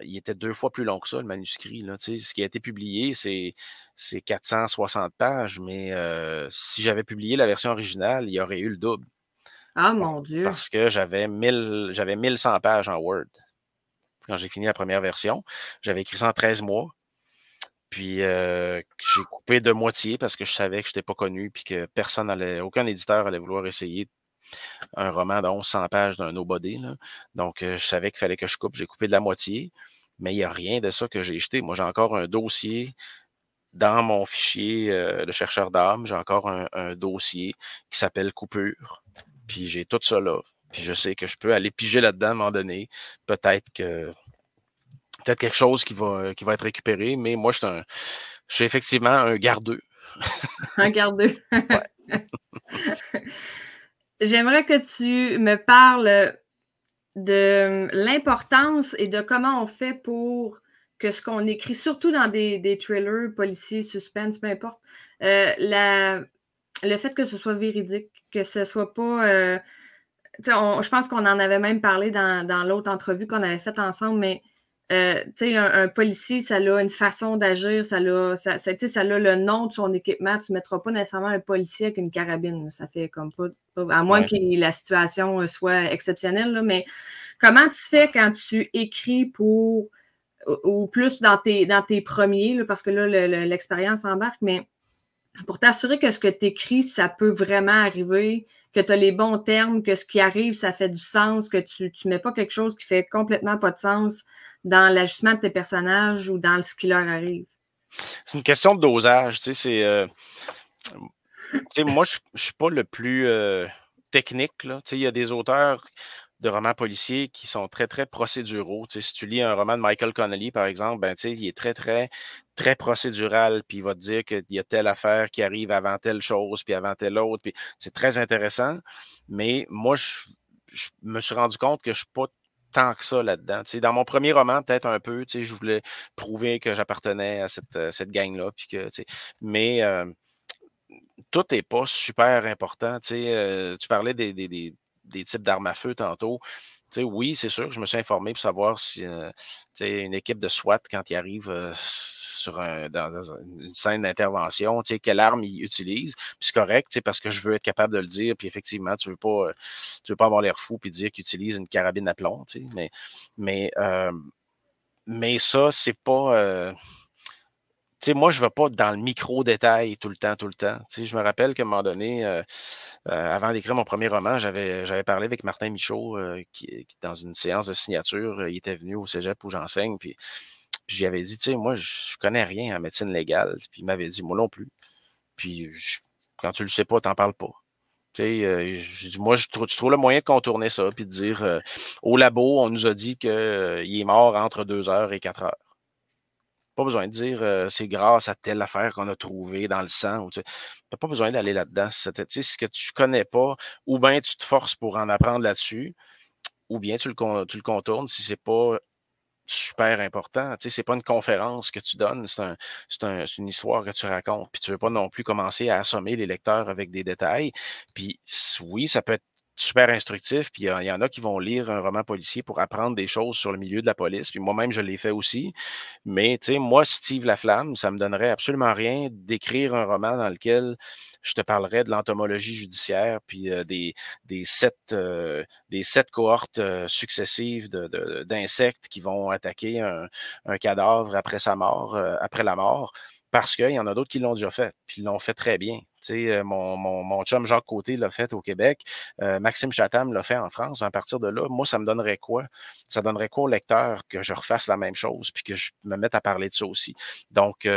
il était 2 fois plus long que ça, le manuscrit. Là, tu sais, ce qui a été publié, c'est 460 pages, mais si j'avais publié la version originale, il y aurait eu le double. Ah, mon Dieu! Parce que j'avais 1100 pages en Word. Quand j'ai fini la première version, j'avais écrit ça en 13 mois. Puis, j'ai coupé de moitié parce que je savais que je n'étais pas connu puis que aucun éditeur allait vouloir essayer un roman de 1100 pages d'un nobody. Là. Donc, je savais qu'il fallait que je coupe. J'ai coupé de la moitié, mais il n'y a rien de ça que j'ai jeté. Moi, j'ai encore un dossier... Dans mon fichier de chercheur d'âme, j'ai encore un dossier qui s'appelle Coupure. Puis j'ai tout ça là. Puis je sais que je peux aller piger là-dedans à un moment donné. Peut-être quelque chose qui va être récupéré, mais moi, je suis effectivement un gardeux. Un gardeux. Ouais. J'aimerais que tu me parles de l'importance et de comment on fait pour que ce qu'on écrit, surtout dans des thrillers, policiers, suspense, peu importe, le fait que ce soit véridique, que ce soit pas... je pense qu'on en avait même parlé dans l'autre entrevue qu'on avait faite ensemble, mais un policier, ça a une façon d'agir, ça a le nom de son équipement, tu ne mettras pas nécessairement un policier avec une carabine, ça fait comme pas... À moins ouais. que la situation soit exceptionnelle, là, mais comment tu fais quand tu écris pour... ou plus dans tes premiers, là, parce que là, l'expérience embarque, mais pour t'assurer que ce que tu écris, ça peut vraiment arriver, que tu as les bons termes, que ce qui arrive, ça fait du sens, que tu mets pas quelque chose qui fait complètement pas de sens dans l'agissement de tes personnages ou dans ce qui leur arrive. C'est une question de dosage, tu sais, c'est... moi, je suis pas le plus technique, là, tu sais, il y a des auteurs... de romans policiers qui sont très, très procéduraux. Tu sais, si tu lis un roman de Michael Connelly, par exemple, ben, tu sais, il est très, très, très procédural, puis il va te dire qu'il y a telle affaire qui arrive avant telle chose, puis avant telle autre. Puis c'est très intéressant, mais moi, je me suis rendu compte que je ne suis pas tant que ça là-dedans. Tu sais, dans mon premier roman, peut-être un peu, tu sais, je voulais prouver que j'appartenais à cette gang-là, puis que, tu sais, mais tout n'est pas super important. Tu sais, tu parlais des types d'armes à feu tantôt. Tu sais, oui, c'est sûr que je me suis informé pour savoir si une équipe de SWAT, quand ils arrivent dans une scène d'intervention, tu sais, quelle arme ils utilisent. Puis c'est correct, tu sais, parce que je veux être capable de le dire. Puis effectivement, tu veux pas avoir l'air fou puis dire qu'ils utilisent une carabine à plomb. Tu sais, mais ça, c'est pas... Tu sais, moi, je ne vais pas dans le micro-détail tout le temps, Tu sais, je me rappelle qu'à un moment donné, avant d'écrire mon premier roman, j'avais parlé avec Martin Michaud, qui, dans une séance de signature, il était venu au cégep où j'enseigne, puis j'avais dit, tu sais, moi, je connais rien en médecine légale. Puis il m'avait dit, moi non plus. Puis quand tu ne le sais pas, tu n'en parles pas. Tu sais, j'ai dit, moi, tu trouves le moyen de contourner ça, puis de dire, au labo, on nous a dit qu'il est mort entre 2 heures et 4 heures. Pas besoin de dire c'est grâce à telle affaire qu'on a trouvé dans le sang. Tu n'as pas besoin d'aller là-dedans. C'est ce que tu ne connais pas, ou bien tu te forces pour en apprendre là-dessus, ou bien tu le contournes si ce n'est pas super important. Tu sais, ce n'est pas une conférence que tu donnes, c'est une histoire que tu racontes. Puis tu ne veux pas non plus commencer à assommer les lecteurs avec des détails. Puis oui, ça peut être super instructif, puis il y en a qui vont lire un roman policier pour apprendre des choses sur le milieu de la police, puis moi-même, je l'ai fait aussi, mais, tu sais, moi, Steve Laflamme, ça me donnerait absolument rien d'écrire un roman dans lequel je te parlerais de l'entomologie judiciaire, puis des sept cohortes successives d'insectes qui vont attaquer un cadavre après sa mort, après la mort, parce qu'il y en a d'autres qui l'ont déjà fait, puis l'ont fait très bien. Tu sais, mon chum Jacques Côté l'a fait au Québec, Maxime Chattam l'a fait en France. À partir de là, moi, ça me donnerait quoi? Ça donnerait quoi au lecteur que je refasse la même chose puis que je me mette à parler de ça aussi? Donc,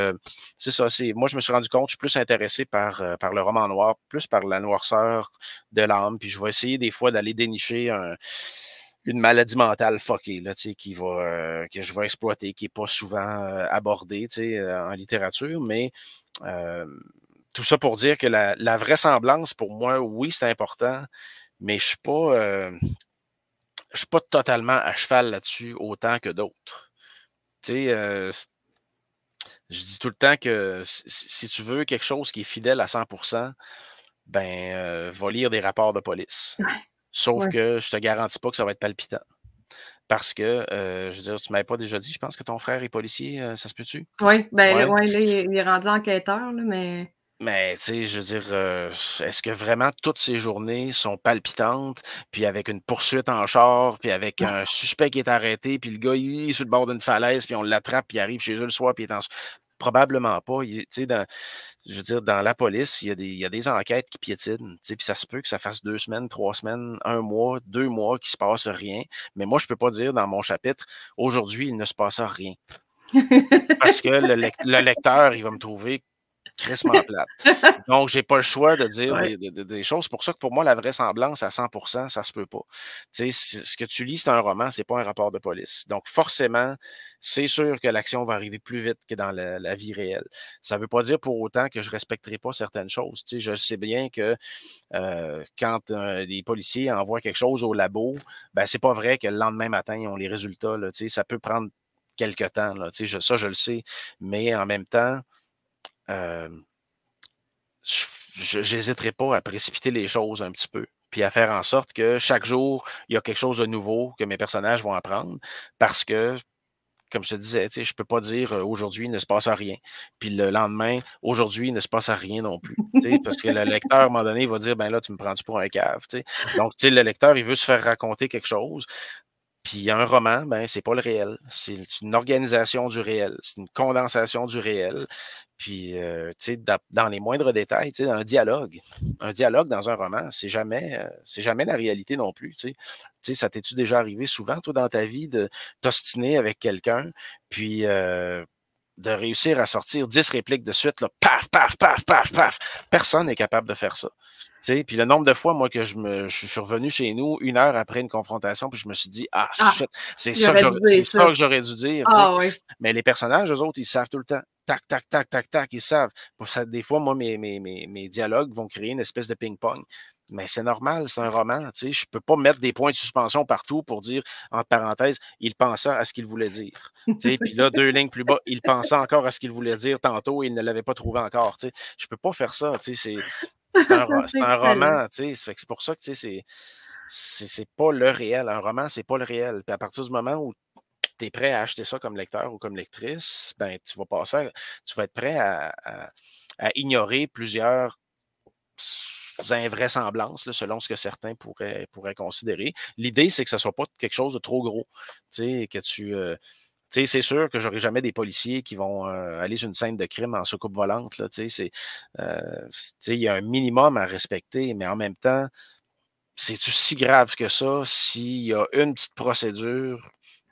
c'est ça. Moi, je me suis rendu compte, je suis plus intéressé par le roman noir, plus par la noirceur de l'âme. Puis je vais essayer des fois d'aller dénicher une maladie mentale fuckée, là, tu sais, que je vais exploiter, qui n'est pas souvent abordée, tu sais, en littérature, mais tout ça pour dire que la vraisemblance, pour moi, oui, c'est important, mais je suis pas totalement à cheval là-dessus autant que d'autres. Tu sais, je dis tout le temps que si tu veux quelque chose qui est fidèle à 100%, ben, va lire des rapports de police. Sauf que je te garantis pas que ça va être palpitant. Parce que, je veux dire, tu ne m'avais pas déjà dit, je pense que ton frère est policier, ça se peut-tu? Oui, ben, là, il est rendu enquêteur, là, mais... Mais, tu sais, je veux dire, est-ce que vraiment toutes ces journées sont palpitantes, puis avec une poursuite en char, puis avec un suspect qui est arrêté, puis le gars, il est sur le bord d'une falaise, puis on l'attrape, puis il arrive chez eux le soir, puis il est en... Probablement pas. Tu sais, je veux dire, dans la police, il y a des enquêtes qui piétinent. Tu sais, puis ça se peut que ça fasse 2 semaines, 3 semaines, 1 mois, 2 mois qu'il ne se passe rien. Mais moi, je ne peux pas dire dans mon chapitre, aujourd'hui, il ne se passe rien. Parce que le lecteur, il va me trouver crissement plate. Donc, je n'ai pas le choix de dire des choses. C'est pour ça que pour moi, la vraisemblance à 100%, ça ne se peut pas. Tu sais, ce que tu lis, c'est un roman, ce n'est pas un rapport de police. Donc, forcément, c'est sûr que l'action va arriver plus vite que dans la vie réelle. Ça ne veut pas dire pour autant que je ne respecterai pas certaines choses. Tu sais, je sais bien que quand les policiers envoient quelque chose au labo, ben, ce n'est pas vrai que le lendemain matin, ils ont les résultats. Là, tu sais, ça peut prendre quelque temps. Là, tu sais, ça, je le sais. Mais en même temps, j'hésiterai pas à précipiter les choses un petit peu, puis à faire en sorte que chaque jour, il y a quelque chose de nouveau que mes personnages vont apprendre, parce que, comme je te disais, je ne peux pas dire aujourd'hui, il ne se passe à rien, puis le lendemain, aujourd'hui, il ne se passe à rien non plus, parce que le lecteur, à un moment donné, il va dire, ben là, tu me prends-tu pour un cave, t'sais. Donc, le lecteur, il veut se faire raconter quelque chose. Puis un roman, ben, c'est pas le réel. C'est une organisation du réel. C'est une condensation du réel. Puis, tu sais, dans les moindres détails, tu sais, un dialogue dans un roman, c'est jamais la réalité non plus. Tu sais, ça t'es-tu déjà arrivé souvent, toi, dans ta vie, de t'ostiner avec quelqu'un, puis de réussir à sortir 10 répliques de suite, là, paf, paf, paf, paf, paf. Personne n'est capable de faire ça. T'sais, puis le nombre de fois, moi, que je suis revenu chez nous 1 heure après une confrontation, puis je me suis dit, ah, shit, c'est ça que j'aurais dû dire. Ah, oui. Mais les personnages, eux autres, ils savent tout le temps. Tac, tac, tac, tac, tac, ils savent. Ça, des fois, moi, mes dialogues vont créer une espèce de ping-pong. Mais c'est normal, c'est un roman. Je ne peux pas mettre des points de suspension partout pour dire, entre parenthèses, il pensait à ce qu'il voulait dire. Puis là, 2 lignes plus bas, il pensait encore à ce qu'il voulait dire tantôt et il ne l'avait pas trouvé encore. Je ne peux pas faire ça. C'est un roman, tu sais. C'est pour ça que c'est pas le réel. Un roman, c'est pas le réel. Puis à partir du moment où tu es prêt à acheter ça comme lecteur ou comme lectrice, ben, tu vas être prêt à ignorer plusieurs invraisemblances, là, selon ce que certains pourraient considérer. L'idée, c'est que ce ne soit pas quelque chose de trop gros. Tu sais, que tu Tu sais, c'est sûr que j'aurai jamais des policiers qui vont aller sur une scène de crime en soucoupe volante. Tu sais, il y a un minimum à respecter, mais en même temps, c'est-tu si grave que ça s'il y a une petite procédure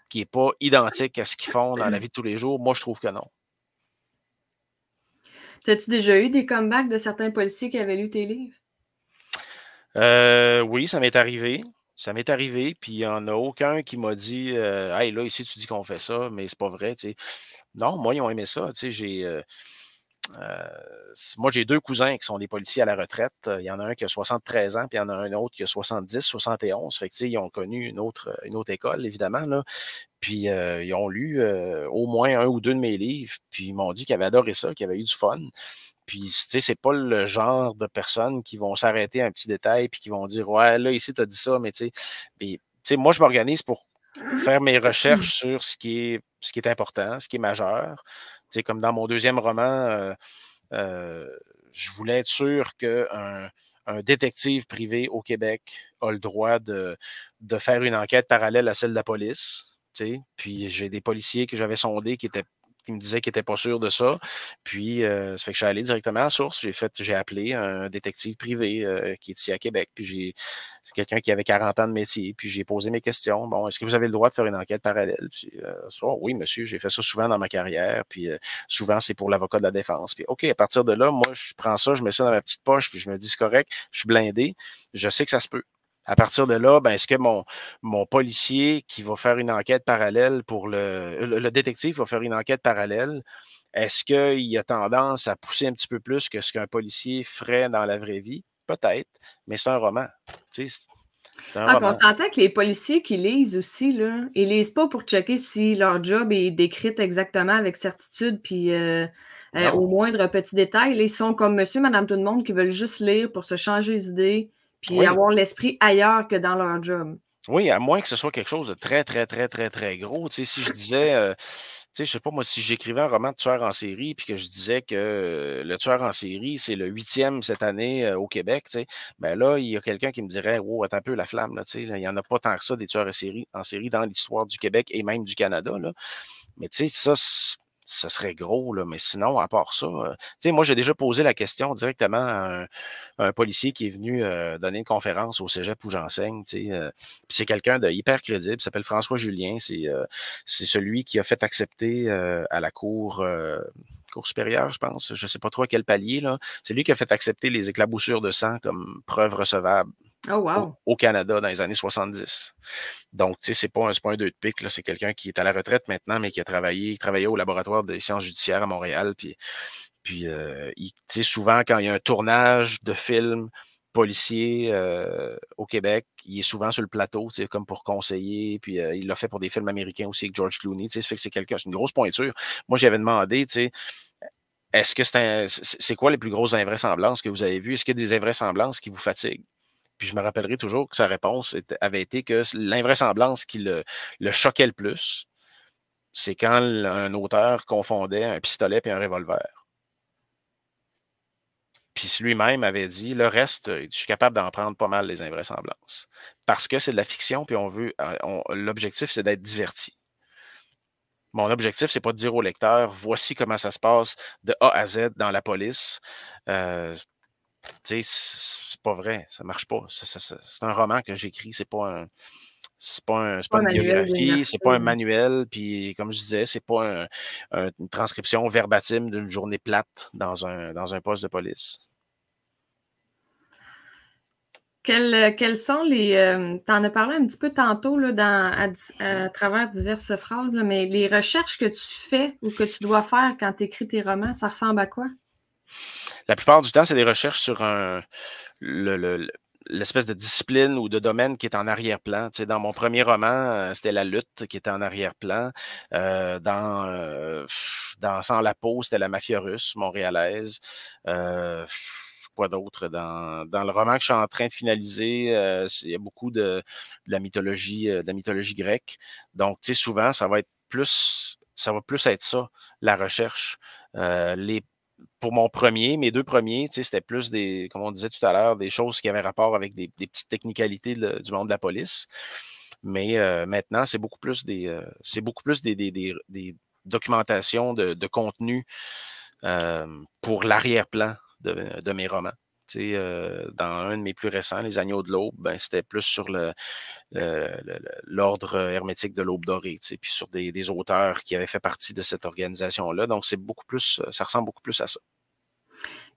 qui n'est pas identique à ce qu'ils font dans la vie de tous les jours? Moi, je trouve que non. T'as-tu déjà eu des comebacks de certains policiers qui avaient lu tes livres? Oui, ça m'est arrivé. Ça m'est arrivé, puis il n'y en a aucun qui m'a dit « Hey, là, ici, tu dis qu'on fait ça, mais c'est pas vrai. » Non, moi, ils ont aimé ça. Moi, j'ai deux cousins qui sont des policiers à la retraite. Il y en a un qui a 73 ans, puis il y en a un autre qui a 70, 71. Fait que, ils ont connu une autre école, évidemment, là. Puis ils ont lu au moins un ou deux de mes livres, puis ils m'ont dit qu'ils avaient adoré ça, qu'ils avaient eu du fun. Puis, tu sais, c'est pas le genre de personnes qui vont s'arrêter à un petit détail puis qui vont dire « Ouais, là, ici, t'as dit ça, mais tu sais... » Puis, tu sais, moi, je m'organise pour faire mes recherches sur ce qui est important, ce qui est majeur. Tu sais, comme dans mon deuxième roman, je voulais être sûr qu'un détective privé au Québec a le droit de faire une enquête parallèle à celle de la police. Tu sais. Puis, j'ai des policiers que j'avais sondés qui me disait qu'il n'était pas sûr de ça. Puis, ça fait que je suis allé directement à la source. J'ai appelé un détective privé qui est ici à Québec. Puis, c'est quelqu'un qui avait 40 ans de métier. Puis, j'ai posé mes questions. Bon, est-ce que vous avez le droit de faire une enquête parallèle? Puis, oh, oui, monsieur, j'ai fait ça souvent dans ma carrière. Puis, souvent, c'est pour l'avocat de la défense. Puis, OK, à partir de là, moi, je prends ça, je mets ça dans ma petite poche. Puis, je me dis, c'est correct, je suis blindé. Je sais que ça se peut. À partir de là, ben, est-ce que mon policier qui va faire une enquête parallèle pour le détective va faire une enquête parallèle, est-ce qu'il a tendance à pousser un petit peu plus que ce qu'un policier ferait dans la vraie vie? Peut-être, mais c'est un roman. Tu sais, on s'entend que les policiers qui lisent aussi, là, ils ne lisent pas pour checker si leur job est décrit exactement avec certitude, puis au moindre petit détail. Là, ils sont comme monsieur, madame, tout le monde qui veulent juste lire pour se changer les idées. Puis oui, avoir l'esprit ailleurs que dans leur job. Oui, à moins que ce soit quelque chose de très, très, très, très, très gros. Tu sais, si je disais, tu sais, je sais pas moi, si j'écrivais un roman de tueur en série, puis que je disais que le tueur en série, c'est le 8e cette année au Québec, tu sais, ben là, il y a quelqu'un qui me dirait, wow, attends un peu, Laflamme, là, tu sais, il n'y en a pas tant que ça des tueurs en série dans l'histoire du Québec et même du Canada, là. Mais tu sais, ça, ce serait gros, là, mais sinon, à part ça, tu sais, moi, j'ai déjà posé la question directement à un policier qui est venu donner une conférence au cégep où j'enseigne, tu sais, puis c'est quelqu'un de hyper crédible, il s'appelle François Julien, c'est celui qui a fait accepter à la cour supérieure, je pense, je ne sais pas trop à quel palier, là, c'est lui qui a fait accepter les éclaboussures de sang comme preuve recevable. Oh, wow. Au Canada dans les années 70. Donc, tu sais, c'est pas un deux de pique, c'est quelqu'un qui est à la retraite maintenant, mais qui a travaillé, au laboratoire des sciences judiciaires à Montréal, puis tu sais, souvent, quand il y a un tournage de film policier au Québec, il est souvent sur le plateau, tu sais, comme pour conseiller, puis il l'a fait pour des films américains aussi avec George Clooney, tu sais, ça fait que c'est une grosse pointure. Moi, j'avais demandé, tu sais, est-ce que c'est quoi les plus grosses invraisemblances que vous avez vues? Est-ce qu'il y a des invraisemblances qui vous fatiguent? Puis je me rappellerai toujours que sa réponse avait été que l'invraisemblance qui le choquait le plus, c'est quand un auteur confondait un pistolet et un revolver. Puis lui-même avait dit, le reste, je suis capable d'en prendre pas mal les invraisemblances. Parce que c'est de la fiction, puis l'objectif, c'est d'être diverti. Mon objectif, c'est pas de dire au lecteur, voici comment ça se passe de A à Z dans la police. Tu sais, c'est pas vrai, ça marche pas. C'est un roman que j'écris, c'est pas une biographie, c'est pas un manuel, puis comme je disais, c'est pas une transcription verbatim d'une journée plate dans un poste de police. Quels sont les... t'en as parlé un petit peu tantôt là, à travers diverses phrases, là, mais les recherches que tu fais ou que tu dois faire quand tu écris tes romans, ça ressemble à quoi? La plupart du temps, c'est des recherches sur l'espèce de discipline ou de domaine qui est en arrière-plan. Tu sais, dans mon premier roman, c'était la lutte qui était en arrière-plan. Dans Sans la peau, c'était la mafia russe montréalaise. Quoi d'autre? Dans le roman que je suis en train de finaliser, il y a beaucoup de la mythologie grecque. Donc, tu sais, souvent, ça va plus être ça, la recherche. Pour mon premier, mes deux premiers, tu sais, c'était plus des, comme on disait tout à l'heure, des choses qui avaient rapport avec des petites technicalités du monde de la police. Mais maintenant, c'est beaucoup plus des documentations de contenu pour l'arrière-plan de mes romans. Dans un de mes plus récents, Les Agneaux de l'Aube, ben, c'était plus sur l'ordre hermétique de l'Aube dorée, puis sur des auteurs qui avaient fait partie de cette organisation-là. Donc, c'est beaucoup plus, ça ressemble beaucoup plus à ça.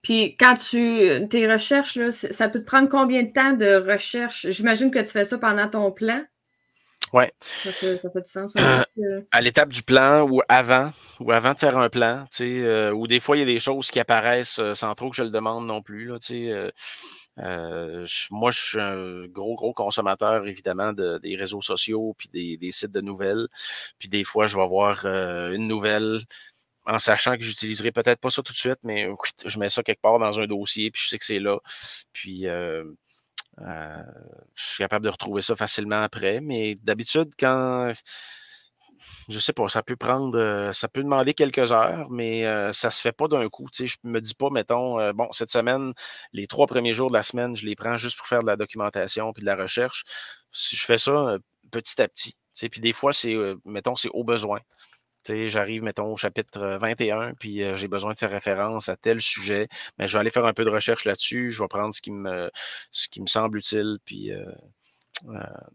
Puis, quand tes recherches, là, ça peut te prendre combien de temps de recherche? J'imagine que tu fais ça pendant ton plan. Oui. Ça fait du sens. À l'étape du plan ou avant de faire un plan, ou des fois, il y a des choses qui apparaissent sans trop que je le demande non plus. Là, moi, je suis un gros consommateur, évidemment, des réseaux sociaux puis des sites de nouvelles. Puis des fois, je vais avoir une nouvelle en sachant que j'utiliserai peut-être pas ça tout de suite, mais je mets ça quelque part dans un dossier puis je sais que c'est là. Puis... je suis capable de retrouver ça facilement après, mais d'habitude, quand je sais pas, ça peut demander quelques heures, mais ça se fait pas d'un coup. Tu sais, je me dis pas, mettons, bon, cette semaine, les 3 premiers jours de la semaine, je les prends juste pour faire de la documentation puis de la recherche. Si je fais ça petit à petit, tu sais, puis des fois, c'est, mettons, c'est au besoin. J'arrive, mettons, au chapitre 21, puis j'ai besoin de faire référence à tel sujet. Mais je vais aller faire un peu de recherche là-dessus. Je vais prendre ce qui me semble utile. Puis,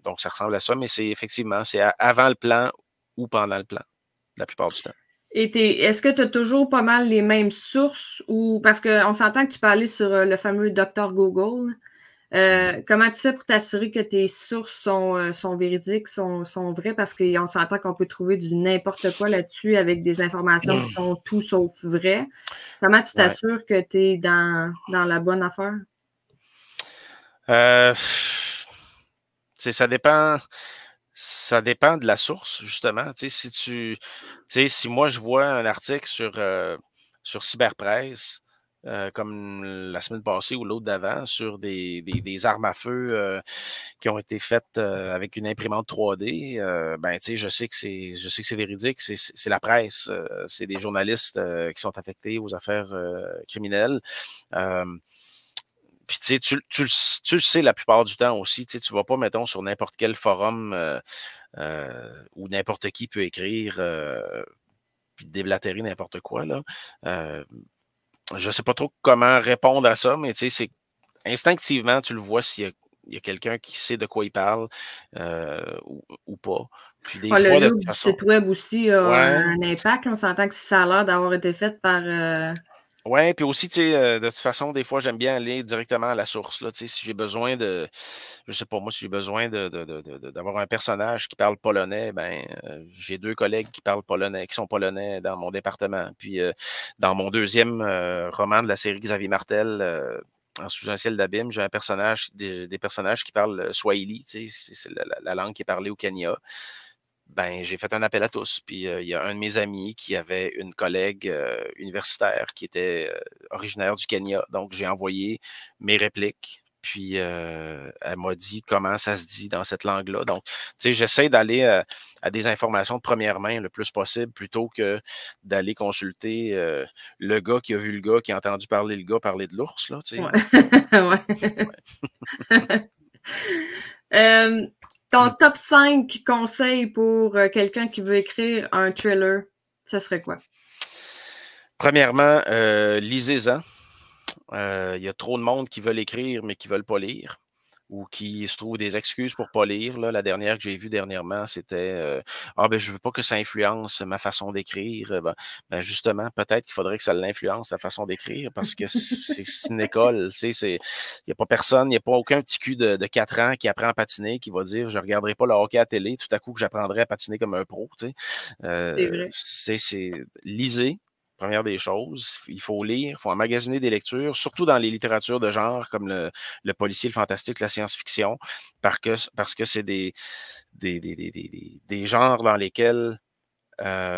donc, ça ressemble à ça. Mais c'est effectivement, c'est avant le plan ou pendant le plan, la plupart du temps. Est-ce que tu as toujours pas mal les mêmes sources? Ou parce qu'on s'entend que tu peux aller sur le fameux Dr Google. Comment tu fais pour t'assurer que tes sources sont véridiques, sont vraies? Parce qu'on s'entend qu'on peut trouver du n'importe quoi là-dessus avec des informations qui sont tout sauf vraies. Comment tu t'assures que tu es dans la bonne affaire? Ça dépend de la source, justement. Si moi je vois un article sur Cyberpresse, comme la semaine passée ou l'autre d'avant, sur des armes à feu qui ont été faites avec une imprimante 3D, ben, tu sais, je sais que c'est véridique, c'est la presse, c'est des journalistes qui sont affectés aux affaires criminelles. Puis, tu le sais la plupart du temps aussi, tu ne vas pas, mettons, sur n'importe quel forum où n'importe qui peut écrire puis déblatérer n'importe quoi, là. Je ne sais pas trop comment répondre à ça, mais tu sais, instinctivement, tu le vois s'il y a quelqu'un qui sait de quoi il parle ou pas. Puis le look du site web aussi a un impact. On s'entend que ça a l'air d'avoir été fait par... Oui, puis aussi, tu sais, de toute façon, des fois, j'aime bien aller directement à la source. Là, tu sais, si j'ai besoin de, je sais pas moi, si j'ai besoin d'avoir un personnage qui parle polonais, ben, j'ai 2 collègues qui parlent polonais, qui sont polonais dans mon département. Puis, dans mon 2e roman de la série Xavier Martel, En sous un ciel d'abîme, j'ai un personnage, des personnages qui parlent swahili, tu sais, c'est la langue qui est parlée au Kenya. Ben, j'ai fait un appel à tous. Puis, il y a un de mes amis qui avait une collègue universitaire qui était originaire du Kenya. Donc, j'ai envoyé mes répliques. Puis, elle m'a dit comment ça se dit dans cette langue-là. Donc, tu sais, j'essaie d'aller à des informations de première main le plus possible plutôt que d'aller consulter le gars qui a vu le gars, qui a entendu parler le gars parler de l'ours, là, tu sais. Ouais. Ouais. Ton top 5 conseils pour quelqu'un qui veut écrire un thriller, ce serait quoi? Premièrement, lisez-en. Il y a trop de monde qui veulent écrire, mais qui ne veulent pas lire, ou qui se trouvent des excuses pour ne pas lire. Là, la dernière que j'ai vue dernièrement, c'était ah, ben, je ne veux pas que ça influence ma façon d'écrire. Ben, justement, peut-être qu'il faudrait que ça l'influence, la façon d'écrire, parce que c'est une école. Il n'y a pas personne, il n'y a pas aucun petit cul de 4 ans qui apprend à patiner, qui va dire je ne regarderai pas le hockey à la télé, tout à coup que j'apprendrai à patiner comme un pro. C'est vrai. Lisez. Première des choses, il faut lire, il faut emmagasiner des lectures, surtout dans les littératures de genre comme le policier, le fantastique, la science-fiction, parce que c'est des genres dans lesquels il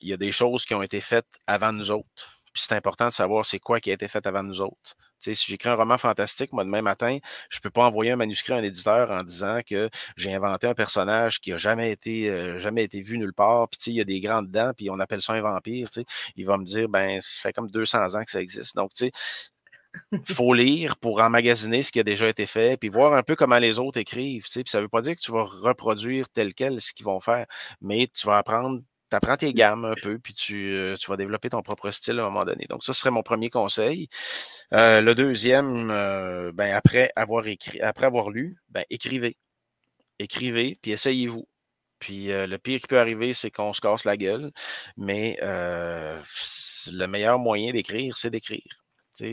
y a des choses qui ont été faites avant nous autres. Puis c'est important de savoir c'est quoi qui a été fait avant nous autres. Tu sais, si j'écris un roman fantastique, moi, demain matin, je ne peux pas envoyer un manuscrit à un éditeur en disant que j'ai inventé un personnage qui n'a jamais été vu nulle part, puis tu sais, il y a des grands dedans, puis on appelle ça un vampire. Tu sais. Il va me dire, ben, ça fait comme 200 ans que ça existe. Donc, tu sais, Il faut lire pour emmagasiner ce qui a déjà été fait, puis voir un peu comment les autres écrivent. Tu sais. Puis ça ne veut pas dire que tu vas reproduire tel quel ce qu'ils vont faire, mais tu vas apprendre, tu apprends tes gammes un peu, puis tu vas développer ton propre style à un moment donné. Donc, ça serait mon premier conseil. Le deuxième, après avoir lu, écrivez. Écrivez, puis essayez-vous. Puis le pire qui peut arriver, c'est qu'on se casse la gueule, mais le meilleur moyen d'écrire, c'est d'écrire.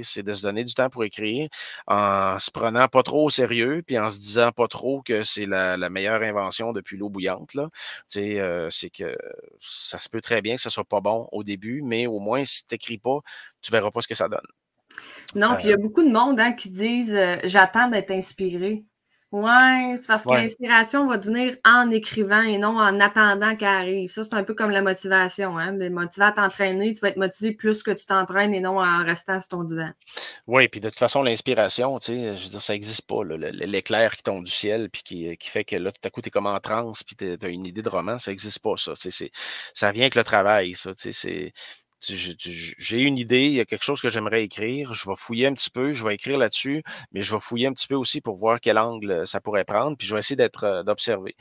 C'est de se donner du temps pour écrire en se prenant pas trop au sérieux puis en se disant pas trop que c'est la meilleure invention depuis l'eau bouillante. C'est que ça se peut très bien que ce soit pas bon au début, mais au moins, si tu n'écris pas, tu verras pas ce que ça donne. Non, puis il y a beaucoup de monde qui disent « J'attends d'être inspiré ». Oui, c'est parce que l'inspiration va venir en écrivant et non en attendant qu'elle arrive. Ça, c'est un peu comme la motivation. Hein? Motivé à t'entraîner, tu vas être motivé plus que tu t'entraînes et non en restant sur ton divan. Oui, puis de toute façon, l'inspiration, tu sais, je veux dire, ça n'existe pas. L'éclair qui tombe du ciel puis qui fait que là, tout à coup, tu es comme en transe puis tu as une idée de roman, ça n'existe pas, ça. Ça vient avec le travail, ça. J'ai une idée, il y a quelque chose que j'aimerais écrire, je vais fouiller un petit peu, je vais écrire là-dessus, mais je vais fouiller un petit peu aussi pour voir quel angle ça pourrait prendre, puis je vais essayer d'observer.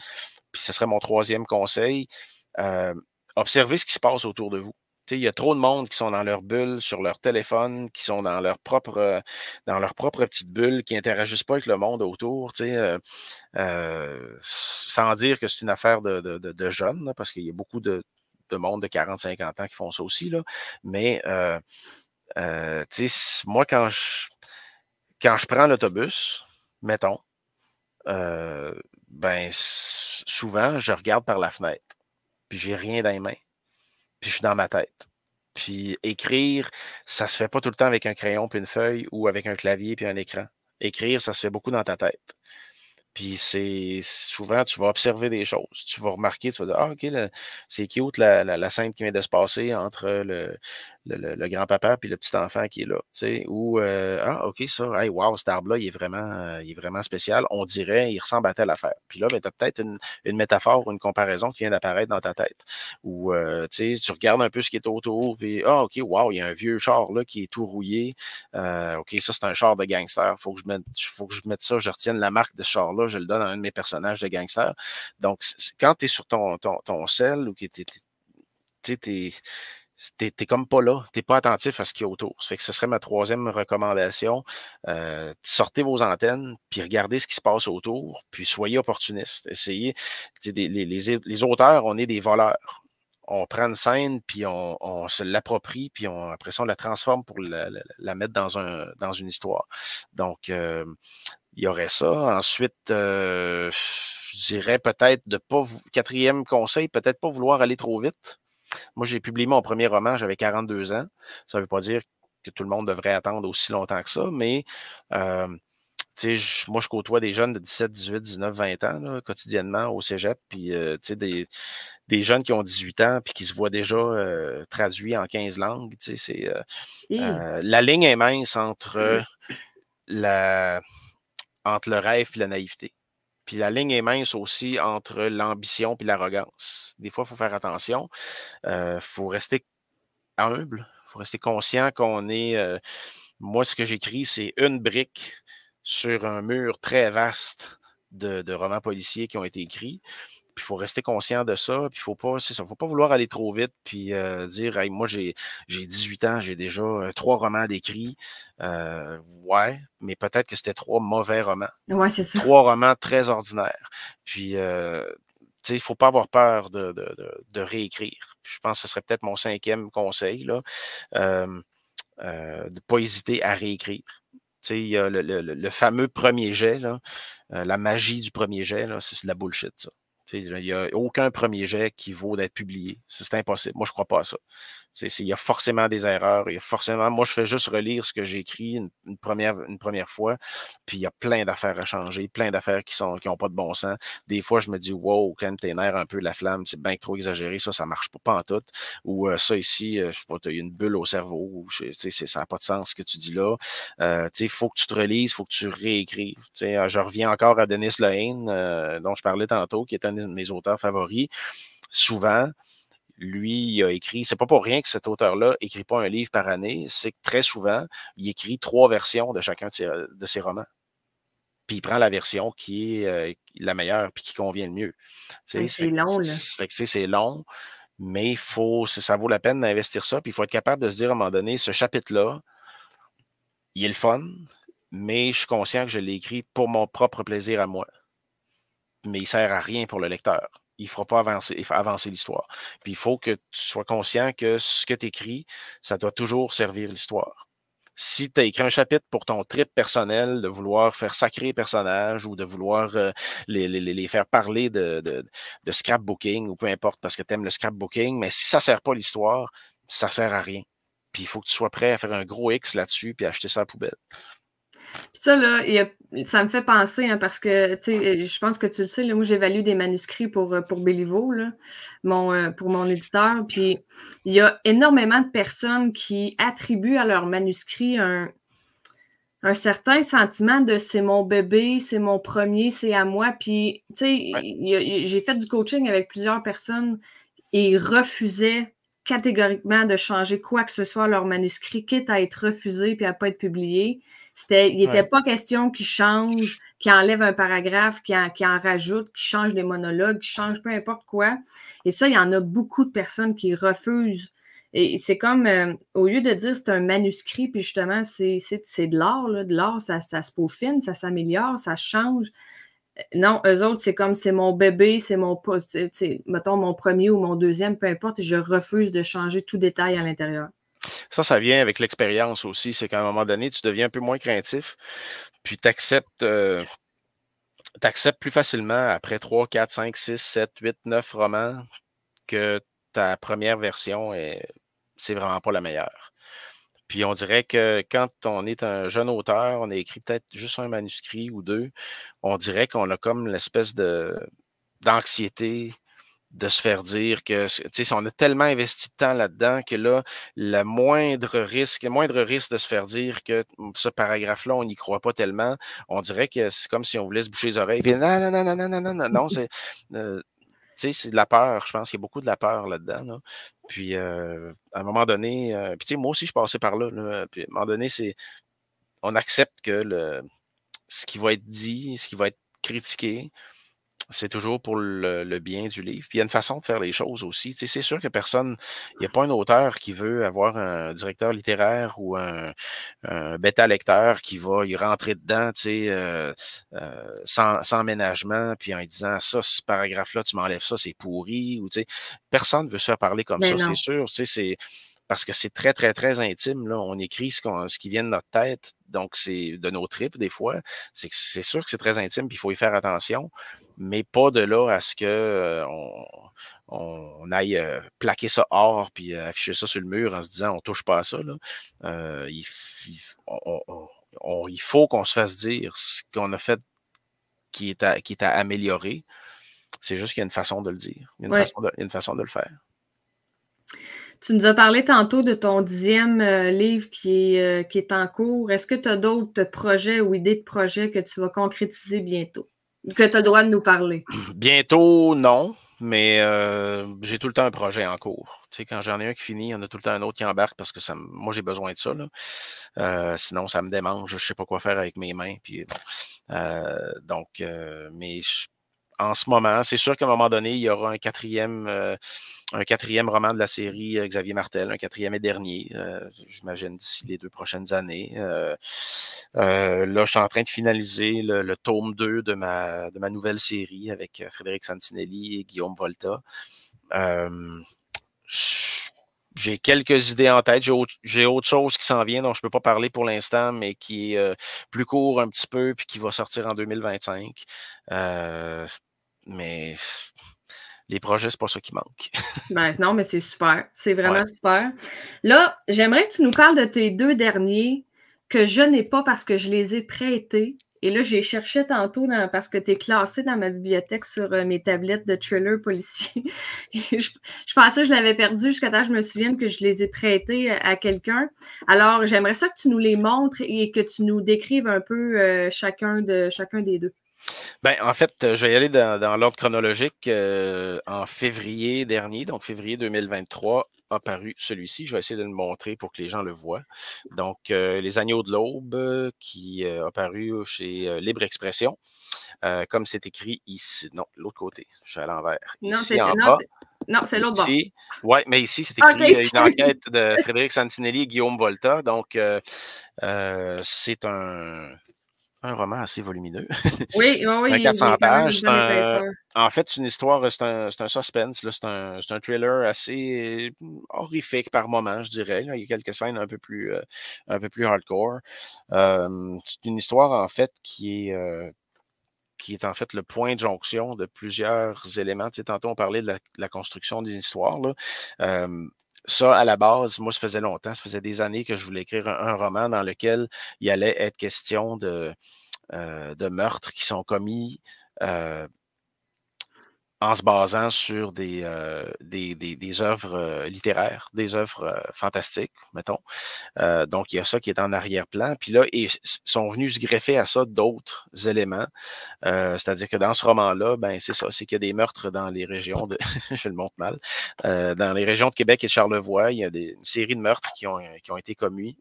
Puis ce serait mon troisième conseil, observez ce qui se passe autour de vous. Il y a trop de monde qui sont dans leur bulle, sur leur téléphone, qui sont dans leur propre petite bulle, qui n'interagissent pas avec le monde autour, sans dire que c'est une affaire de jeunes, là, parce qu'il y a beaucoup de monde de 40-50 ans qui font ça aussi, là. Mais moi, quand je prends l'autobus, mettons, souvent, je regarde par la fenêtre, puis j'ai rien dans les mains, puis je suis dans ma tête. Puis écrire, ça se fait pas tout le temps avec un crayon puis une feuille ou avec un clavier puis un écran. Écrire, ça se fait beaucoup dans ta tête. Puis c'est souvent, tu vas observer des choses. Tu vas remarquer, tu vas dire, ah, OK, c'est cute la scène qui vient de se passer entre le grand-papa et le petit-enfant qui est là. Tu sais, ou, ah, OK, ça, hey, wow, cet arbre-là, il est vraiment spécial. On dirait, il ressemble à telle affaire. Puis là, ben, tu as peut-être une métaphore ou une comparaison qui vient d'apparaître dans ta tête. Ou, tu sais, tu regardes un peu ce qui est autour, puis, ah, OK, wow, il y a un vieux char là qui est tout rouillé. OK, ça, c'est un char de gangster. Faut que je mette ça, je retienne la marque de ce char-là. Je le donne à un de mes personnages de gangster. Donc, quand tu es sur ton sel ou que t'es comme pas là, t'es pas attentif à ce qu'il y a autour. Ça fait que ce serait ma troisième recommandation. Sortez vos antennes, puis regardez ce qui se passe autour, puis soyez opportuniste. Essayez. Les auteurs, on est des voleurs. On prend une scène, puis on se l'approprie, puis après ça, on la transforme pour la mettre dans une histoire. Donc, il y aurait ça. Ensuite, je dirais peut-être de pas... Quatrième conseil, peut-être pas vouloir aller trop vite. Moi, j'ai publié mon premier roman, j'avais 42 ans. Ça ne veut pas dire que tout le monde devrait attendre aussi longtemps que ça, mais moi, je côtoie des jeunes de 17, 18, 19, 20 ans là, quotidiennement au cégep, puis des jeunes qui ont 18 ans puis qui se voient déjà traduits en 15 langues. La ligne est mince entre le rêve et la naïveté. Puis la ligne est mince aussi entre l'ambition et l'arrogance. Des fois, il faut faire attention. Il faut rester humble. Il faut rester conscient qu'on est... moi, ce que j'écris, c'est une brique sur un mur très vaste de romans policiers qui ont été écrits. Puis il faut rester conscient de ça. Puis il ne faut pas vouloir aller trop vite puis dire hey, « Moi, j'ai 18 ans, j'ai déjà 3 romans d'écrits. Ouais, mais peut-être que c'était 3 mauvais romans. Ouais, c'est ça. 3 romans très ordinaires. Puis, il ne faut pas avoir peur de réécrire. Puis, je pense que ce serait peut-être mon 5e conseil, là, de ne pas hésiter à réécrire. Il y a le fameux premier jet, là, la magie du premier jet, c'est de la bullshit, ça. Il n'y a aucun premier jet qui vaut d'être publié. C'est impossible. Moi, je ne crois pas à ça. Il y a forcément des erreurs. Il y a forcément... Moi, je fais juste relire ce que j'ai écrit une première fois. Puis, il y a plein d'affaires à changer, plein d'affaires qui n'ont pas de bon sens. Des fois, je me dis, wow, quand t'es nerf un peu la flamme, c'est bien trop exagéré. Ça ne marche pas en tout. Ou ça ici, je ne sais pas, tu as une bulle au cerveau. Ou, ça n'a pas de sens ce que tu dis là. Il faut que tu te relises, il faut que tu réécrives. Je reviens encore à Dennis Lehane, dont je parlais tantôt, qui est un de mes auteurs favoris. Souvent, lui, il a écrit, c'est pas pour rien que cet auteur-là n'écrit pas un livre par année, c'est que très souvent, il écrit 3 versions de chacun de ses romans. Puis il prend la version qui est la meilleure, puis qui convient le mieux. C'est long, là. C'est long, mais faut, ça vaut la peine d'investir ça, puis il faut être capable de se dire à un moment donné, ce chapitre-là, il est le fun, mais je suis conscient que je l'ai écrit pour mon propre plaisir à moi. Mais il ne sert à rien pour le lecteur. Il ne fera pas avancer l'histoire. Puis il faut que tu sois conscient que ce que tu écris, ça doit toujours servir l'histoire. Si tu as écrit un chapitre pour ton trip personnel, de vouloir faire sacrer les personnages ou de vouloir les faire parler de scrapbooking ou peu importe parce que tu aimes le scrapbooking, mais si ça ne sert pas l'histoire, ça ne sert à rien. Puis il faut que tu sois prêt à faire un gros X là-dessus puis acheter ça à la poubelle. Puis ça, là, ça me fait penser, hein, parce que, tu sais, je pense que tu le sais, là, moi, j'évalue des manuscrits pour Béliveau, là, pour mon éditeur, puis il y a énormément de personnes qui attribuent à leurs manuscrits un certain sentiment de « c'est mon bébé, c'est mon premier, c'est à moi », puis, tu sais, ouais. J'ai fait du coaching avec plusieurs personnes et ils refusaient catégoriquement de changer quoi que ce soit à leur manuscrit, quitte à être refusé puis à ne pas être publié. Il n'était ouais. pas question qu'ils changent, qu'ils enlèvent un paragraphe, qu'ils en rajoutent, qu'ils changent des monologues, qu'ils changent peu importe quoi. Et ça, il y en a beaucoup de personnes qui refusent. Et c'est comme, au lieu de dire c'est un manuscrit, puis justement, c'est de l'art. De l'art, ça se peaufine, ça s'améliore, ça change. Non, eux autres, c'est comme c'est mon bébé, c'est mon, mettons, mon premier ou mon deuxième, peu importe, et je refuse de changer tout détail à l'intérieur. Ça vient avec l'expérience aussi. C'est qu'à un moment donné, tu deviens un peu moins craintif, puis tu acceptes, plus facilement après 3, 4, 5, 6, 7, 8, 9 romans que ta première version, c'est vraiment pas la meilleure. Puis on dirait que quand on est un jeune auteur, on a écrit peut-être juste un manuscrit ou 2, on dirait qu'on a comme l'espèce d'anxiété de se faire dire que, tu sais, on a tellement investi de temps là-dedans que là, le moindre risque de se faire dire que ce paragraphe-là, on n'y croit pas tellement, on dirait que c'est comme si on voulait se boucher les oreilles. Puis, non, c'est... Tu sais, c'est de la peur, je pense qu'il y a beaucoup de la peur là-dedans. Là. Puis, à un moment donné... puis, tu sais, moi aussi, je passais par là. Puis, à un moment donné, c'est... On accepte que ce qui va être dit, ce qui va être critiqué, c'est toujours pour le bien du livre. Puis il y a une façon de faire les choses aussi. Tu sais, c'est sûr que personne, il n'y a pas un auteur qui veut avoir un directeur littéraire ou un bêta-lecteur qui va y rentrer dedans, tu sais, sans ménagement, puis en disant ça, ce paragraphe-là, tu m'enlèves ça, c'est pourri. Ou, tu sais, personne ne veut se faire parler comme mais ça, c'est sûr. Tu sais, parce que c'est très, très, très intime. Là. On écrit ce qui vient de notre tête, donc c'est de nos tripes des fois. C'est sûr que c'est très intime, puis il faut y faire attention. Mais pas de là à ce qu'on on aille plaquer ça hors puis afficher ça sur le mur en se disant on ne touche pas à ça. Là. Il faut qu'on se fasse dire ce qu'on a fait qui est à améliorer. C'est juste qu'il y a une façon de le dire. Il y a une, ouais. façon de le faire. Tu nous as parlé tantôt de ton 10e livre qui est en cours. Est-ce que tu as d'autres projets ou idées de projets que tu vas concrétiser bientôt? Que tu as le droit de nous parler? Bientôt, non, mais j'ai tout le temps un projet en cours. Tu sais, quand j'en ai un qui finit, il y en a tout le temps un autre qui embarque parce que moi, j'ai besoin de ça. Là. Sinon, ça me démange. Je ne sais pas quoi faire avec mes mains. Puis, mais en ce moment, c'est sûr qu'à un moment donné, il y aura un quatrième roman de la série Xavier Martel, un 4e et dernier, j'imagine d'ici les 2 prochaines années. Là, je suis en train de finaliser le tome 2 de ma nouvelle série avec Frédéric Santinelli et Guillaume Volta. J'ai quelques idées en tête. J'ai autre chose qui s'en vient, dont je ne peux pas parler pour l'instant, mais qui est plus court un petit peu, puis qui va sortir en 2025. Mais... Les projets, c'est pas ça qui manque. Ben, non, mais c'est super. C'est vraiment ouais. super. Là, j'aimerais que tu nous parles de tes 2 derniers que je n'ai pas parce que je les ai prêtés. Et là, j'ai cherché tantôt parce que tu es classé dans ma bibliothèque sur mes tablettes de thrillers policiers. Je pensais que je l'avais perdu jusqu'à temps que je me souvienne que je les ai prêtés à quelqu'un. Alors, j'aimerais ça que tu nous les montres et que tu nous décrives un peu chacun des 2. Ben, en fait, je vais y aller dans l'ordre chronologique. En février dernier, donc février 2023, a paru celui-ci. Je vais essayer de le montrer pour que les gens le voient. Donc, Les Agneaux de l'Aube, qui a paru chez Libre Expression, comme c'est écrit ici. Non, l'autre côté, je suis à l'envers. Non, c'est en bas. Non, c'est l'autre bord. Oui, mais ici, c'est écrit une enquête de Frédéric Santinelli et Guillaume Volta. Donc, c'est un roman assez volumineux. Oui, oui, oui. 400 pages. En fait, c'est une histoire, c'est un suspense. C'est un thriller assez horrifique par moments, je dirais. Il y a quelques scènes un peu plus hardcore. C'est une histoire, en fait, qui est en fait le point de jonction de plusieurs éléments. Tu sais, tantôt, on parlait de la construction d'une histoire, là. Ça, à la base, moi, ça faisait longtemps, ça faisait des années que je voulais écrire un roman dans lequel il allait être question de meurtres qui sont commis en se basant sur des œuvres littéraires, des œuvres fantastiques, mettons. Donc, il y a ça qui est en arrière-plan. Puis là, ils sont venus se greffer à ça d'autres éléments. C'est-à-dire que dans ce roman-là, ben c'est ça, c'est qu'il y a des meurtres dans les régions de... je le montre mal. Dans les régions de Québec et de Charlevoix, il y a une série de meurtres qui ont été commis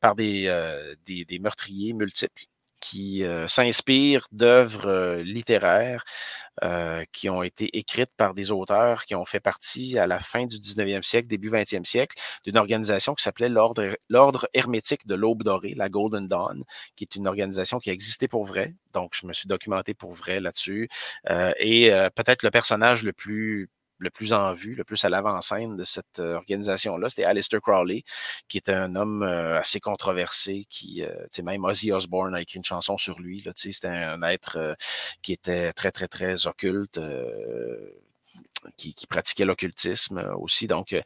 par des meurtriers multiples, qui s'inspirent d'œuvres littéraires qui ont été écrites par des auteurs qui ont fait partie à la fin du 19e siècle, début 20e siècle, d'une organisation qui s'appelait l'Ordre hermétique de l'Aube dorée, la Golden Dawn, qui est une organisation qui existait pour vrai. Donc, je me suis documenté pour vrai là-dessus. Peut-être le personnage le plus en vue, le plus à l'avant-scène de cette organisation-là, c'était Aleister Crowley, qui était un homme assez controversé, qui, même Ozzy Osbourne a écrit une chanson sur lui, là, c'était un être qui était très, très, très occulte, qui pratiquait l'occultisme aussi. Donc, il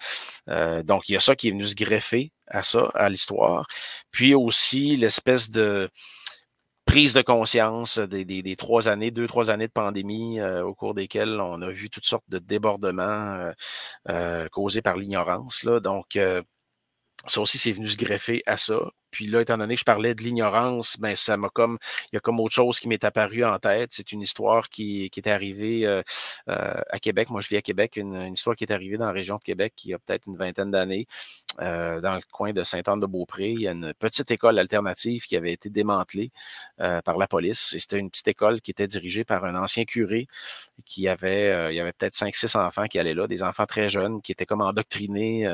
y a ça qui est venu se greffer à ça, à l'histoire. Puis aussi, l'espèce de prise de conscience des 3 années, 2-3 années de pandémie au cours desquelles on a vu toutes sortes de débordements causés par l'ignorance. Donc, ça aussi, c'est venu se greffer à ça. Puis là, étant donné que je parlais de l'ignorance, ben ça m'a comme, il y a comme autre chose qui m'est apparue en tête. C'est une histoire qui est arrivée à Québec. Moi, je vis à Québec, une histoire qui est arrivée dans la région de Québec il y a peut-être une vingtaine d'années, dans le coin de Sainte-Anne-de-Beaupré. Il y a une petite école alternative qui avait été démantelée par la police. Et c'était une petite école qui était dirigée par un ancien curé qui avait, il y avait peut-être 5-6 enfants qui allaient là, des enfants très jeunes qui étaient comme endoctrinés,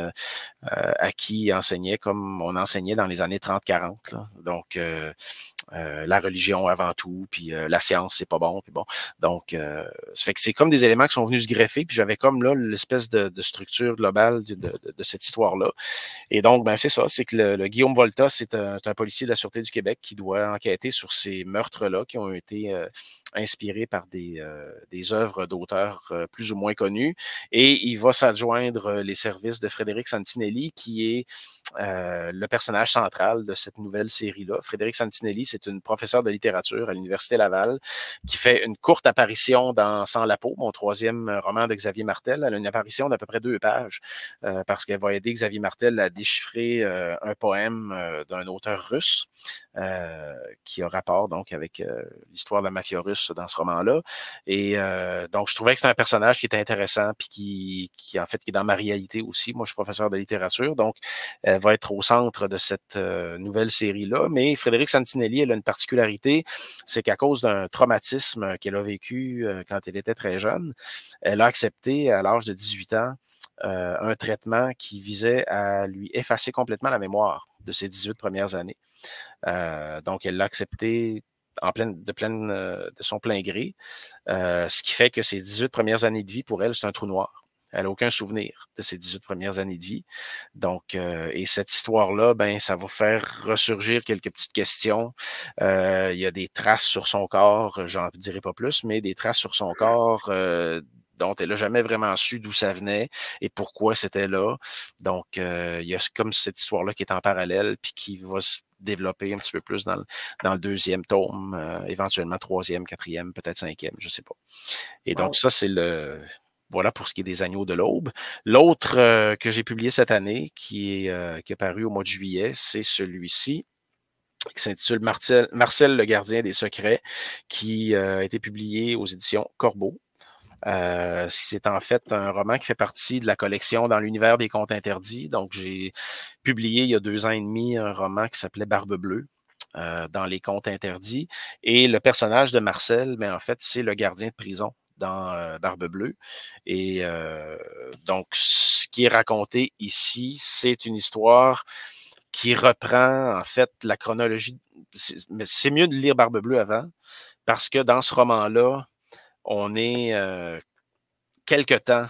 à qui enseignait comme on enseignait dans les années 30-40, là. Donc, la religion avant tout, puis la science, c'est pas bon, puis bon. Donc, ça fait que c'est comme des éléments qui sont venus se greffer, puis j'avais comme là l'espèce de structure globale de cette histoire-là. Et donc, ben c'est ça, c'est que le Guillaume Volta, c'est un policier de la Sûreté du Québec qui doit enquêter sur ces meurtres-là qui ont été inspirés par des œuvres d'auteurs plus ou moins connus. Et il va s'adjoindre les services de Frédéric Santinelli, qui est le personnage central de cette nouvelle série-là. Frédéric Santinelli, c'est une professeure de littérature à l'Université Laval qui fait une courte apparition dans Sans la peau, mon 3e roman de Xavier Martel. Elle a une apparition d'à peu près 2 pages parce qu'elle va aider Xavier Martel à déchiffrer un poème d'un auteur russe qui a rapport donc avec l'histoire de la mafia russe dans ce roman-là. Et donc, je trouvais que c'est un personnage qui est intéressant puis qui est dans ma réalité aussi. Moi, je suis professeur de littérature, donc elle va être au centre de cette nouvelle série-là. Mais Frédéric Santinelli, elle a une particularité, c'est qu'à cause d'un traumatisme qu'elle a vécu quand elle était très jeune, elle a accepté à l'âge de 18 ans un traitement qui visait à lui effacer complètement la mémoire de ses 18 premières années. Donc, elle l'a accepté de son plein gré, ce qui fait que ses 18 premières années de vie, pour elle, c'est un trou noir. Elle n'a aucun souvenir de ses 18 premières années de vie. Donc, et cette histoire-là, ben, ça va faire ressurgir quelques petites questions. Il y a des traces sur son corps, j'en dirai pas plus, mais des traces sur son corps dont elle n'a jamais vraiment su d'où ça venait et pourquoi c'était là. Donc, il y a comme cette histoire-là qui est en parallèle puis qui va se développer un petit peu plus dans le 2e tome, éventuellement 3e, 4e, peut-être 5e, je ne sais pas. Et donc, ça, c'est le... Voilà pour ce qui est des Agneaux de l'Aube. L'autre que j'ai publié cette année, qui est paru au mois de juillet, c'est celui-ci. qui s'intitule Marcel, le gardien des secrets, qui a été publié aux éditions Corbeau. C'est en fait un roman qui fait partie de la collection Dans l'univers des contes interdits. Donc, j'ai publié il y a 2 ans et demi un roman qui s'appelait Barbe bleue, dans les contes interdits. Et le personnage de Marcel, mais en fait, c'est le gardien de prison dans Barbe bleue. Et donc, ce qui est raconté ici, c'est une histoire qui reprend en fait la chronologie. C'est mieux de lire Barbe bleue avant, parce que dans ce roman-là, on est quelque temps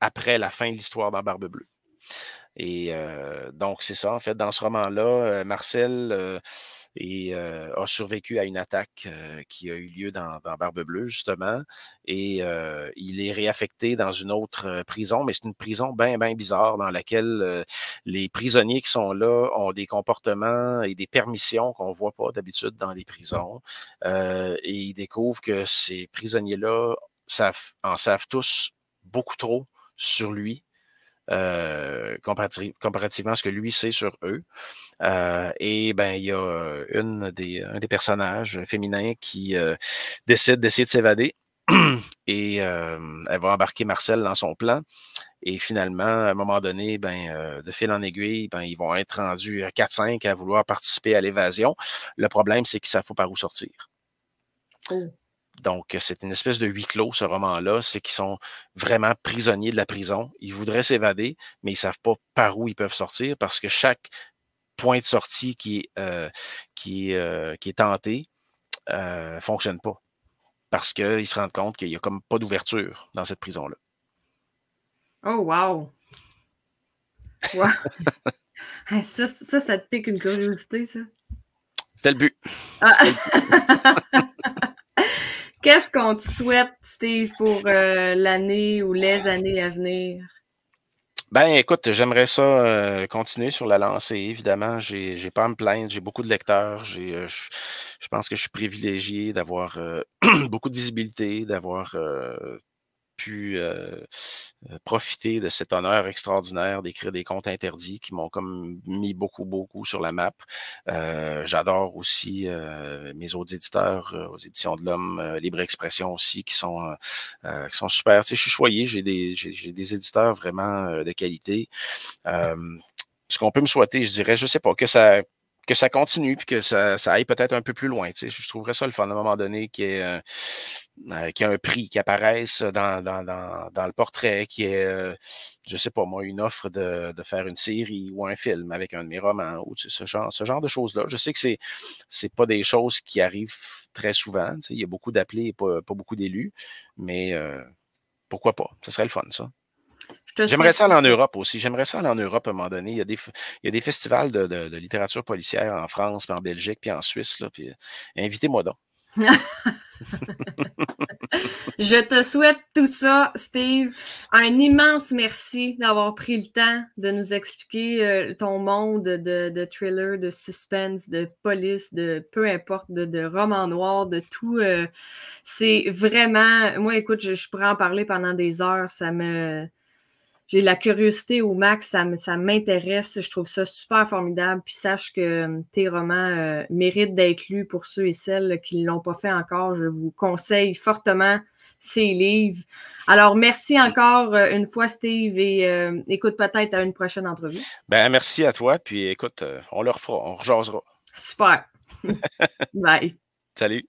après la fin de l'histoire dans Barbe bleue. Et donc, c'est ça, en fait, dans ce roman-là, Marcel a survécu à une attaque qui a eu lieu dans Barbe bleue, justement, et il est réaffecté dans une autre prison, mais c'est une prison bien, bien bizarre, dans laquelle les prisonniers qui sont là ont des comportements et des permissions qu'on ne voit pas d'habitude dans les prisons, et il découvre que ces prisonniers-là en savent tous beaucoup trop sur lui, comparativement à ce que lui sait sur eux. Et ben, il y a un des personnages féminins qui décide d'essayer de s'évader et elle va embarquer Marcel dans son plan. Et finalement, à un moment donné, ben, de fil en aiguille, ben, ils vont être rendus 4-5 à vouloir participer à l'évasion. Le problème, c'est qu'ils ne savent pas par où sortir. Mmh. Donc, c'est une espèce de huis clos, ce roman-là. C'est qu'ils sont vraiment prisonniers de la prison. Ils voudraient s'évader, mais ils ne savent pas par où ils peuvent sortir, parce que chaque point de sortie qui est tenté ne fonctionne pas, parce qu'ils se rendent compte qu'il n'y a comme pas d'ouverture dans cette prison-là. Oh, wow! Wow. ça te pique une curiosité, ça? C'était le but. Ah. Qu'est-ce qu'on te souhaite, Steve, pour l'année ou les années à venir? Ben, écoute, j'aimerais ça continuer sur la lancée. Évidemment, j'ai pas à me plaindre. J'ai beaucoup de lecteurs. Je pense que je suis privilégié d'avoir beaucoup de visibilité, d'avoir pu profiter de cet honneur extraordinaire d'écrire des contes interdits qui m'ont comme mis beaucoup, beaucoup sur la map. J'adore aussi mes autres éditeurs aux Éditions de l'homme, Libre Expression aussi, qui sont super. Tu sais, je suis choyé, j'ai des éditeurs vraiment de qualité. Ce qu'on peut me souhaiter, je dirais, je sais pas, que ça continue, puis que ça aille peut-être un peu plus loin. Tu sais, je trouverais ça le fun à un moment donné qu'il y a un prix qui apparaisse dans le portrait, qui est, je sais pas moi, une offre de faire une série ou un film avec un de mes romans, ou tu sais, ce genre de choses-là. Je sais que c'est pas des choses qui arrivent très souvent. Tu sais, il y a beaucoup d'appelés et pas beaucoup d'élus, mais pourquoi pas? Ce serait le fun, ça. J'aimerais ça aller en Europe aussi. J'aimerais ça aller en Europe à un moment donné. Il y a des festivals de littérature policière en France, puis en Belgique, puis en Suisse. Invitez-moi donc. Je te souhaite tout ça, Steve. Un immense merci d'avoir pris le temps de nous expliquer ton monde de thriller, de suspense, de police, de peu importe, de roman noir, de tout. C'est vraiment... Moi, écoute, je pourrais en parler pendant des heures. J'ai la curiosité au max, ça m'intéresse, je trouve ça super formidable, puis sache que tes romans méritent d'être lus pour ceux et celles qui ne l'ont pas fait encore. Je vous conseille fortement ces livres. Alors, merci encore une fois, Steve, et écoute, peut-être à une prochaine entrevue. Ben, merci à toi, puis écoute, on le refera, on rejasera. Super. Bye. Salut.